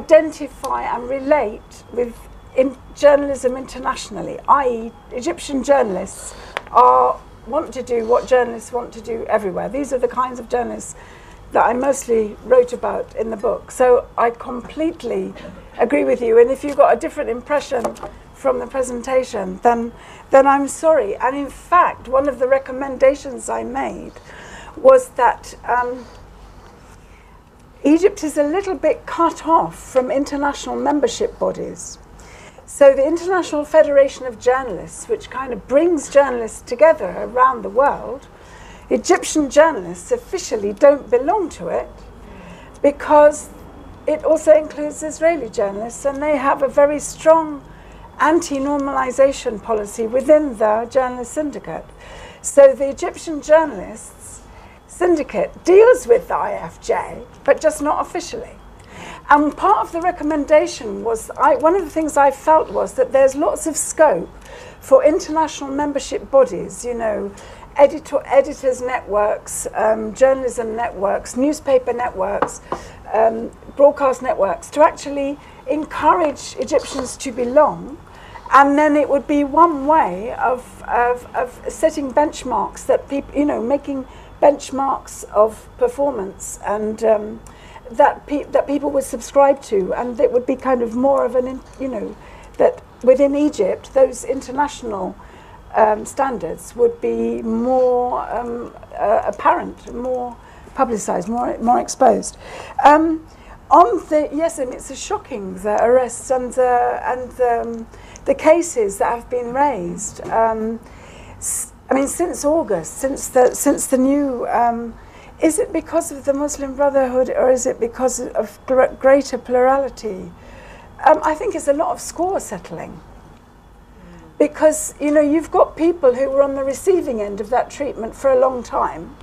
identify and relate with in journalism internationally, that is Egyptian journalists are, want to do what journalists want to do everywhere. These are the kinds of journalists that I mostly wrote about in the book. So I completely agree with you. And if you got a different impression from the presentation, then, then I'm sorry. And in fact, one of the recommendations I made was that um, Egypt is a little bit cut off from international membership bodies. So the International Federation of Journalists, which kind of brings journalists together around the world, Egyptian journalists officially don't belong to it, because it also includes Israeli journalists, and they have a very strong anti-normalization policy within the journalist syndicate. So the Egyptian journalists syndicate deals with the I F J, but just not officially. And part of the recommendation was, I, one of the things I felt was that there's lots of scope for international membership bodies, you know, editor, editors networks, um, journalism networks, newspaper networks, um, broadcast networks, to actually encourage Egyptians to belong. And then it would be one way of, of, of setting benchmarks that people, you know, making benchmarks of performance, and um, that pe that people would subscribe to, and it would be kind of more of an, in, you know, that within Egypt those international um, standards would be more um, uh, apparent, more publicised, more more exposed. Um, on the yes, and it's a shocking the arrests and the and the, um, the cases that have been raised. Um, I mean, since August, since the since the new, um, is it because of the Muslim Brotherhood, or is it because of gr greater plurality? Um, I think it's a lot of score settling, because, you know, you've got people who were on the receiving end of that treatment for a long time.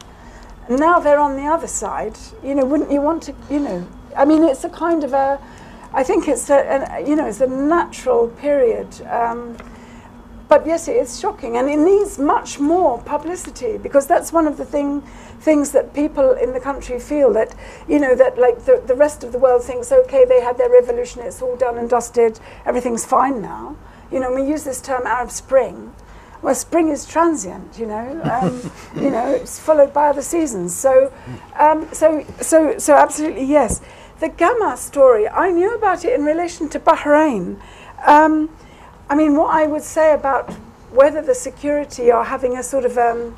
Now they're on the other side. You know, wouldn't you want to, you know, I mean, it's a kind of a, I think it's a, an, you know, it's a natural period. Um, but yes, it is shocking, and it needs much more publicity, because that's one of the thing, things that people in the country feel, that, you know, that like the, the rest of the world thinks, okay, they had their revolution, it's all done and dusted, everything's fine now. You know, we use this term Arab Spring. Well, spring is transient, you know. Um, you know, it's followed by other seasons. So, um, so, so, so, absolutely yes. The Gamma story, I knew about it in relation to Bahrain. Um, I mean, what I would say about whether the security are having a sort of um,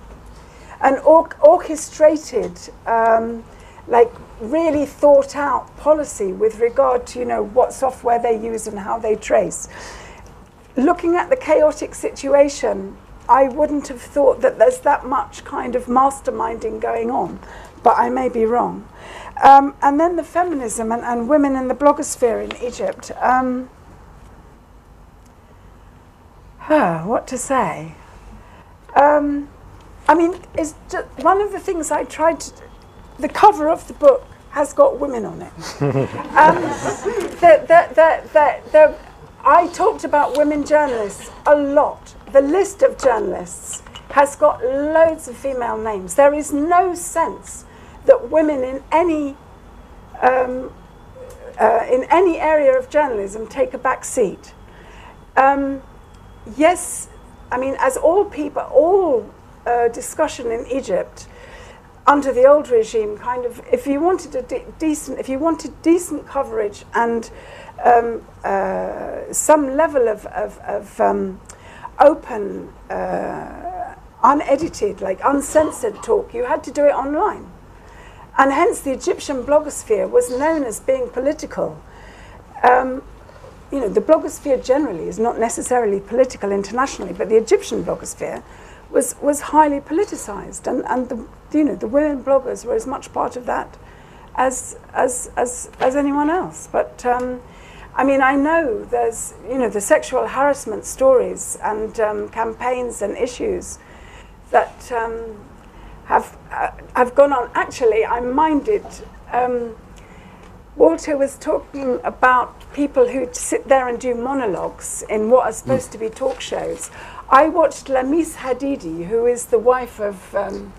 an or orchestrated, um, like really thought-out policy with regard to, you know, what software they use and how they trace. Looking at the chaotic situation, I wouldn't have thought that there's that much kind of masterminding going on, but I may be wrong. Um, and then the feminism and, and women in the blogosphere in Egypt. Um, huh, what to say? Um, I mean, it's just one of the things I tried to do. The cover of the book has got women on it. um, they're, they're, they're, they're, they're, I talked about women journalists a lot. The list of journalists has got loads of female names. There is no sense that women in any um, uh, in any area of journalism take a back seat. Um, yes, I mean, as all people, all uh, discussion in Egypt under the old regime, kind of, if you wanted a de decent, if you wanted decent coverage and Um, uh, some level of, of, of um, open, uh, unedited, like uncensored talk, you had to do it online. And hence the Egyptian blogosphere was known as being political. Um, you know, the blogosphere generally is not necessarily political internationally, but the Egyptian blogosphere was, was highly politicized. And, and the, you know, the women bloggers were as much part of that as, as, as, as anyone else. But um, I mean, I know there's, you know, the sexual harassment stories and um, campaigns and issues that um, have, uh, have gone on. Actually, I'm minded, um, Walter was talking about people who sit there and do monologues in what are supposed mm. to be talk shows. I watched Lamis Hadidi, who is the wife of um,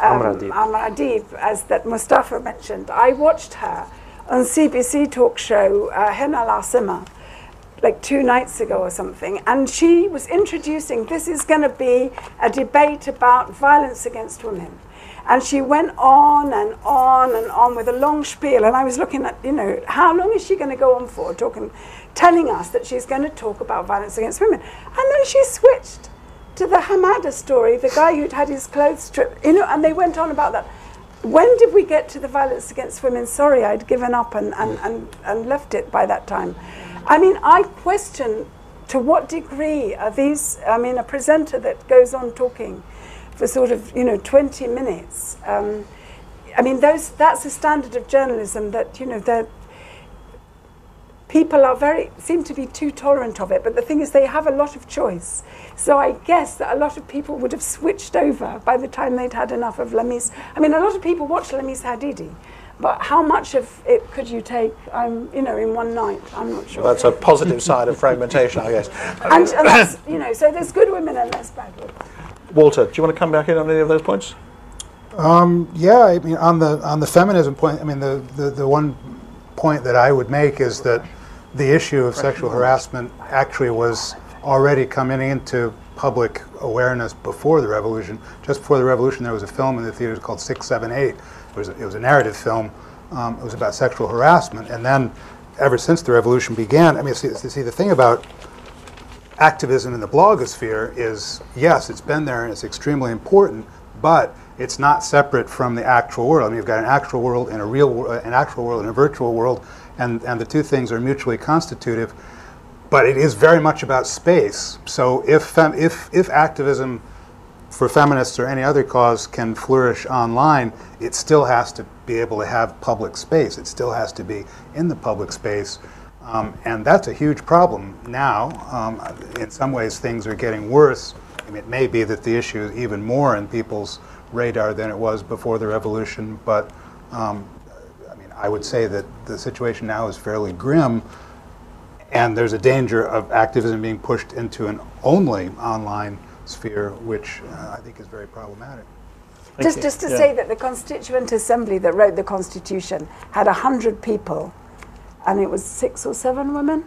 um, Amr Adib. Amr Adib, as that Mustafa mentioned. I watched her on C B C talk show Henna uh, Lassima, like two nights ago or something, and she was introducing, this is going to be a debate about violence against women. And she went on and on and on with a long spiel, and I was looking at, you know, how long is she going to go on for, talking, telling us that she's going to talk about violence against women. And then she switched to the Hamada story, the guy who'd had his clothes stripped, you know, and they went on about that. When did we get to the violence against women? Sorry, I'd given up and, and, and, and left it by that time. I mean, I question to what degree are these, I mean, a presenter that goes on talking for sort of, you know, twenty minutes. Um, I mean, those, that's a standard of journalism that, you know, that people are very, seem to be too tolerant of it. But the thing is, they have a lot of choice. So I guess that a lot of people would have switched over by the time they'd had enough of Lamis. I mean, a lot of people watch Lamis Hadidi, but how much of it could you take, um, you know, in one night? I'm not sure. Well, that's a positive side of fragmentation, I guess. And, and that's, you know, so there's good women and there's bad women. Walter, do you want to come back in on any of those points? Um, yeah, I mean, on the on the feminism point, I mean, the, the, the one point that I would make is that the issue of sexual harassment actually was already coming into public awareness before the revolution. Just before the revolution, there was a film in the theaters called six seven eight. It was a, it was a narrative film. Um, it was about sexual harassment. And then ever since the revolution began, I mean, see, see the thing about activism in the blogosphere is, yes, it's been there and it's extremely important, but it's not separate from the actual world. I mean, you've got an actual world and a real world, an actual world and a virtual world, and, and the two things are mutually constitutive, but it is very much about space. So if, fem if, if activism for feminists or any other cause can flourish online, it still has to be able to have public space. It still has to be in the public space. Um, and that's a huge problem now. Um, in some ways, things are getting worse. I mean, it may be that the issue is even more in people's radar than it was before the revolution, but um, I mean, I would say that the situation now is fairly grim, and there's a danger of activism being pushed into an only online sphere, which uh, I think is very problematic. Thank just you. just to yeah. say that the Constituent Assembly that wrote the Constitution had one hundred people, and it was six or seven women?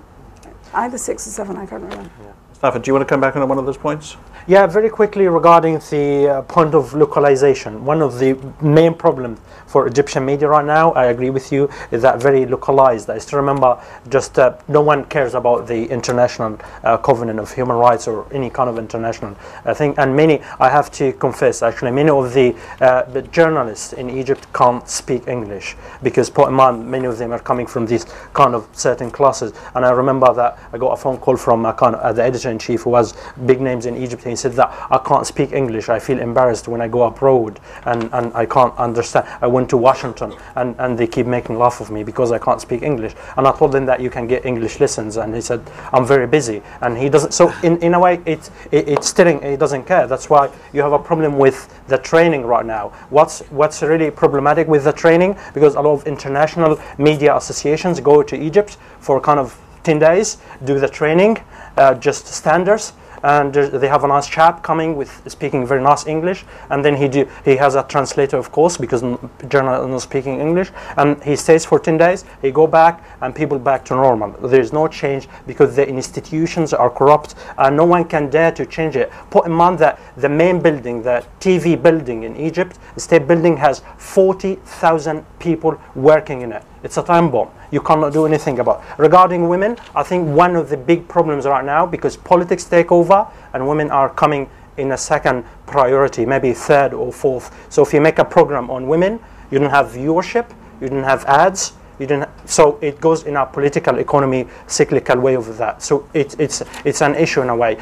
Either six or seven, I can't remember. Yeah. Stafford, do you want to come back on one of those points? Yeah, very quickly regarding the uh, point of localization. One of the main problems for Egyptian media right now, I agree with you, is that very localized. I still remember just uh, no one cares about the international uh, covenant of human rights or any kind of international uh, thing. And many, I have to confess, actually, many of the, uh, the journalists in Egypt can't speak English because, put in mind, many of them are coming from these kind of certain classes. And I remember that I got a phone call from uh, kind of, uh, the editor-in-chief who has big names in Egypt. He said that I can't speak English. I feel embarrassed when I go abroad, and, and I can't understand. I went to Washington, and, and they keep making laugh of me because I can't speak English. And I told them that you can get English lessons, and he said I'm very busy. And he doesn't. So in, in a way, it's it, it's stealing. He doesn't care. That's why you have a problem with the training right now. What's what's really problematic with the training, because a lot of international media associations go to Egypt for kind of ten days, do the training, uh, just standards. And they have a nice chap coming with speaking very nice English, and then he do he has a translator, of course, because journalists are not speaking English, and he stays for ten days. He go back, and people back to normal. There is no change because the institutions are corrupt, and no one can dare to change it. Put in mind that the main building, the T V building in Egypt, the state building, has forty thousand people working in it. It's a time bomb. You cannot do anything about it. Regarding women, I think one of the big problems right now, because politics take over and women are coming in a second priority, maybe third or fourth. So if you make a program on women, you don't have viewership, you don't have ads, you don't. So it goes in a political economy cyclical way of that. So it, it's it's an issue in a way.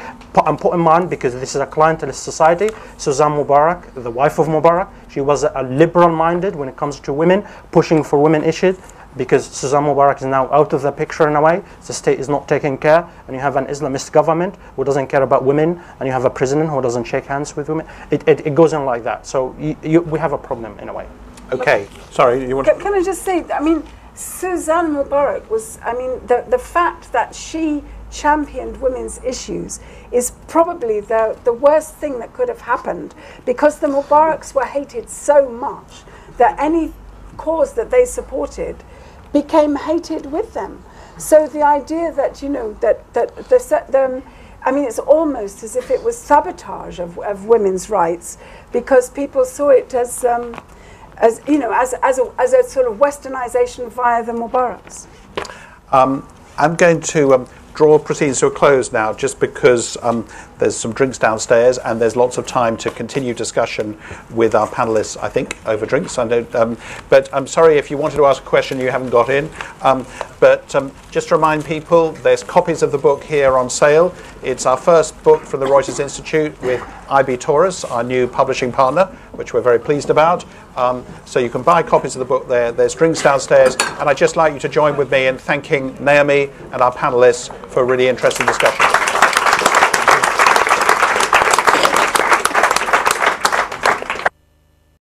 And put in mind, because this is a clientelist society, Suzanne Mubarak, the wife of Mubarak, she was a liberal-minded when it comes to women, pushing for women issues. Because Suzanne Mubarak is now out of the picture in a way, the state is not taking care, and you have an Islamist government who doesn't care about women, and you have a president who doesn't shake hands with women. It, it, it goes on like that. So you, you, we have a problem in a way. Okay, but sorry. You want can, to can I just say, I mean, Suzanne Mubarak was, I mean, the, the fact that she championed women's issues is probably the, the worst thing that could have happened, because the Mubaraks were hated so much that any cause that they supported became hated with them. So the idea that, you know, that, that the, the, I mean, it's almost as if it was sabotage of, of women's rights, because people saw it as, um, as you know, as, as, a, as a sort of westernization via the Mubaraks. Um, I'm going to um, draw proceedings to a close now, just because um, there's some drinks downstairs and there's lots of time to continue discussion with our panelists, I think, over drinks. I don't, um, but I'm sorry if you wanted to ask a question you haven't got in. Um, but um, just to remind people, there's copies of the book here on sale. It's our first book from the Reuters Institute with I B Taurus, our new publishing partner, which we're very pleased about. Um, so you can buy copies of the book there. There's drinks downstairs. And I'd just like you to join with me in thanking Naomi and our panelists for a really interesting discussion.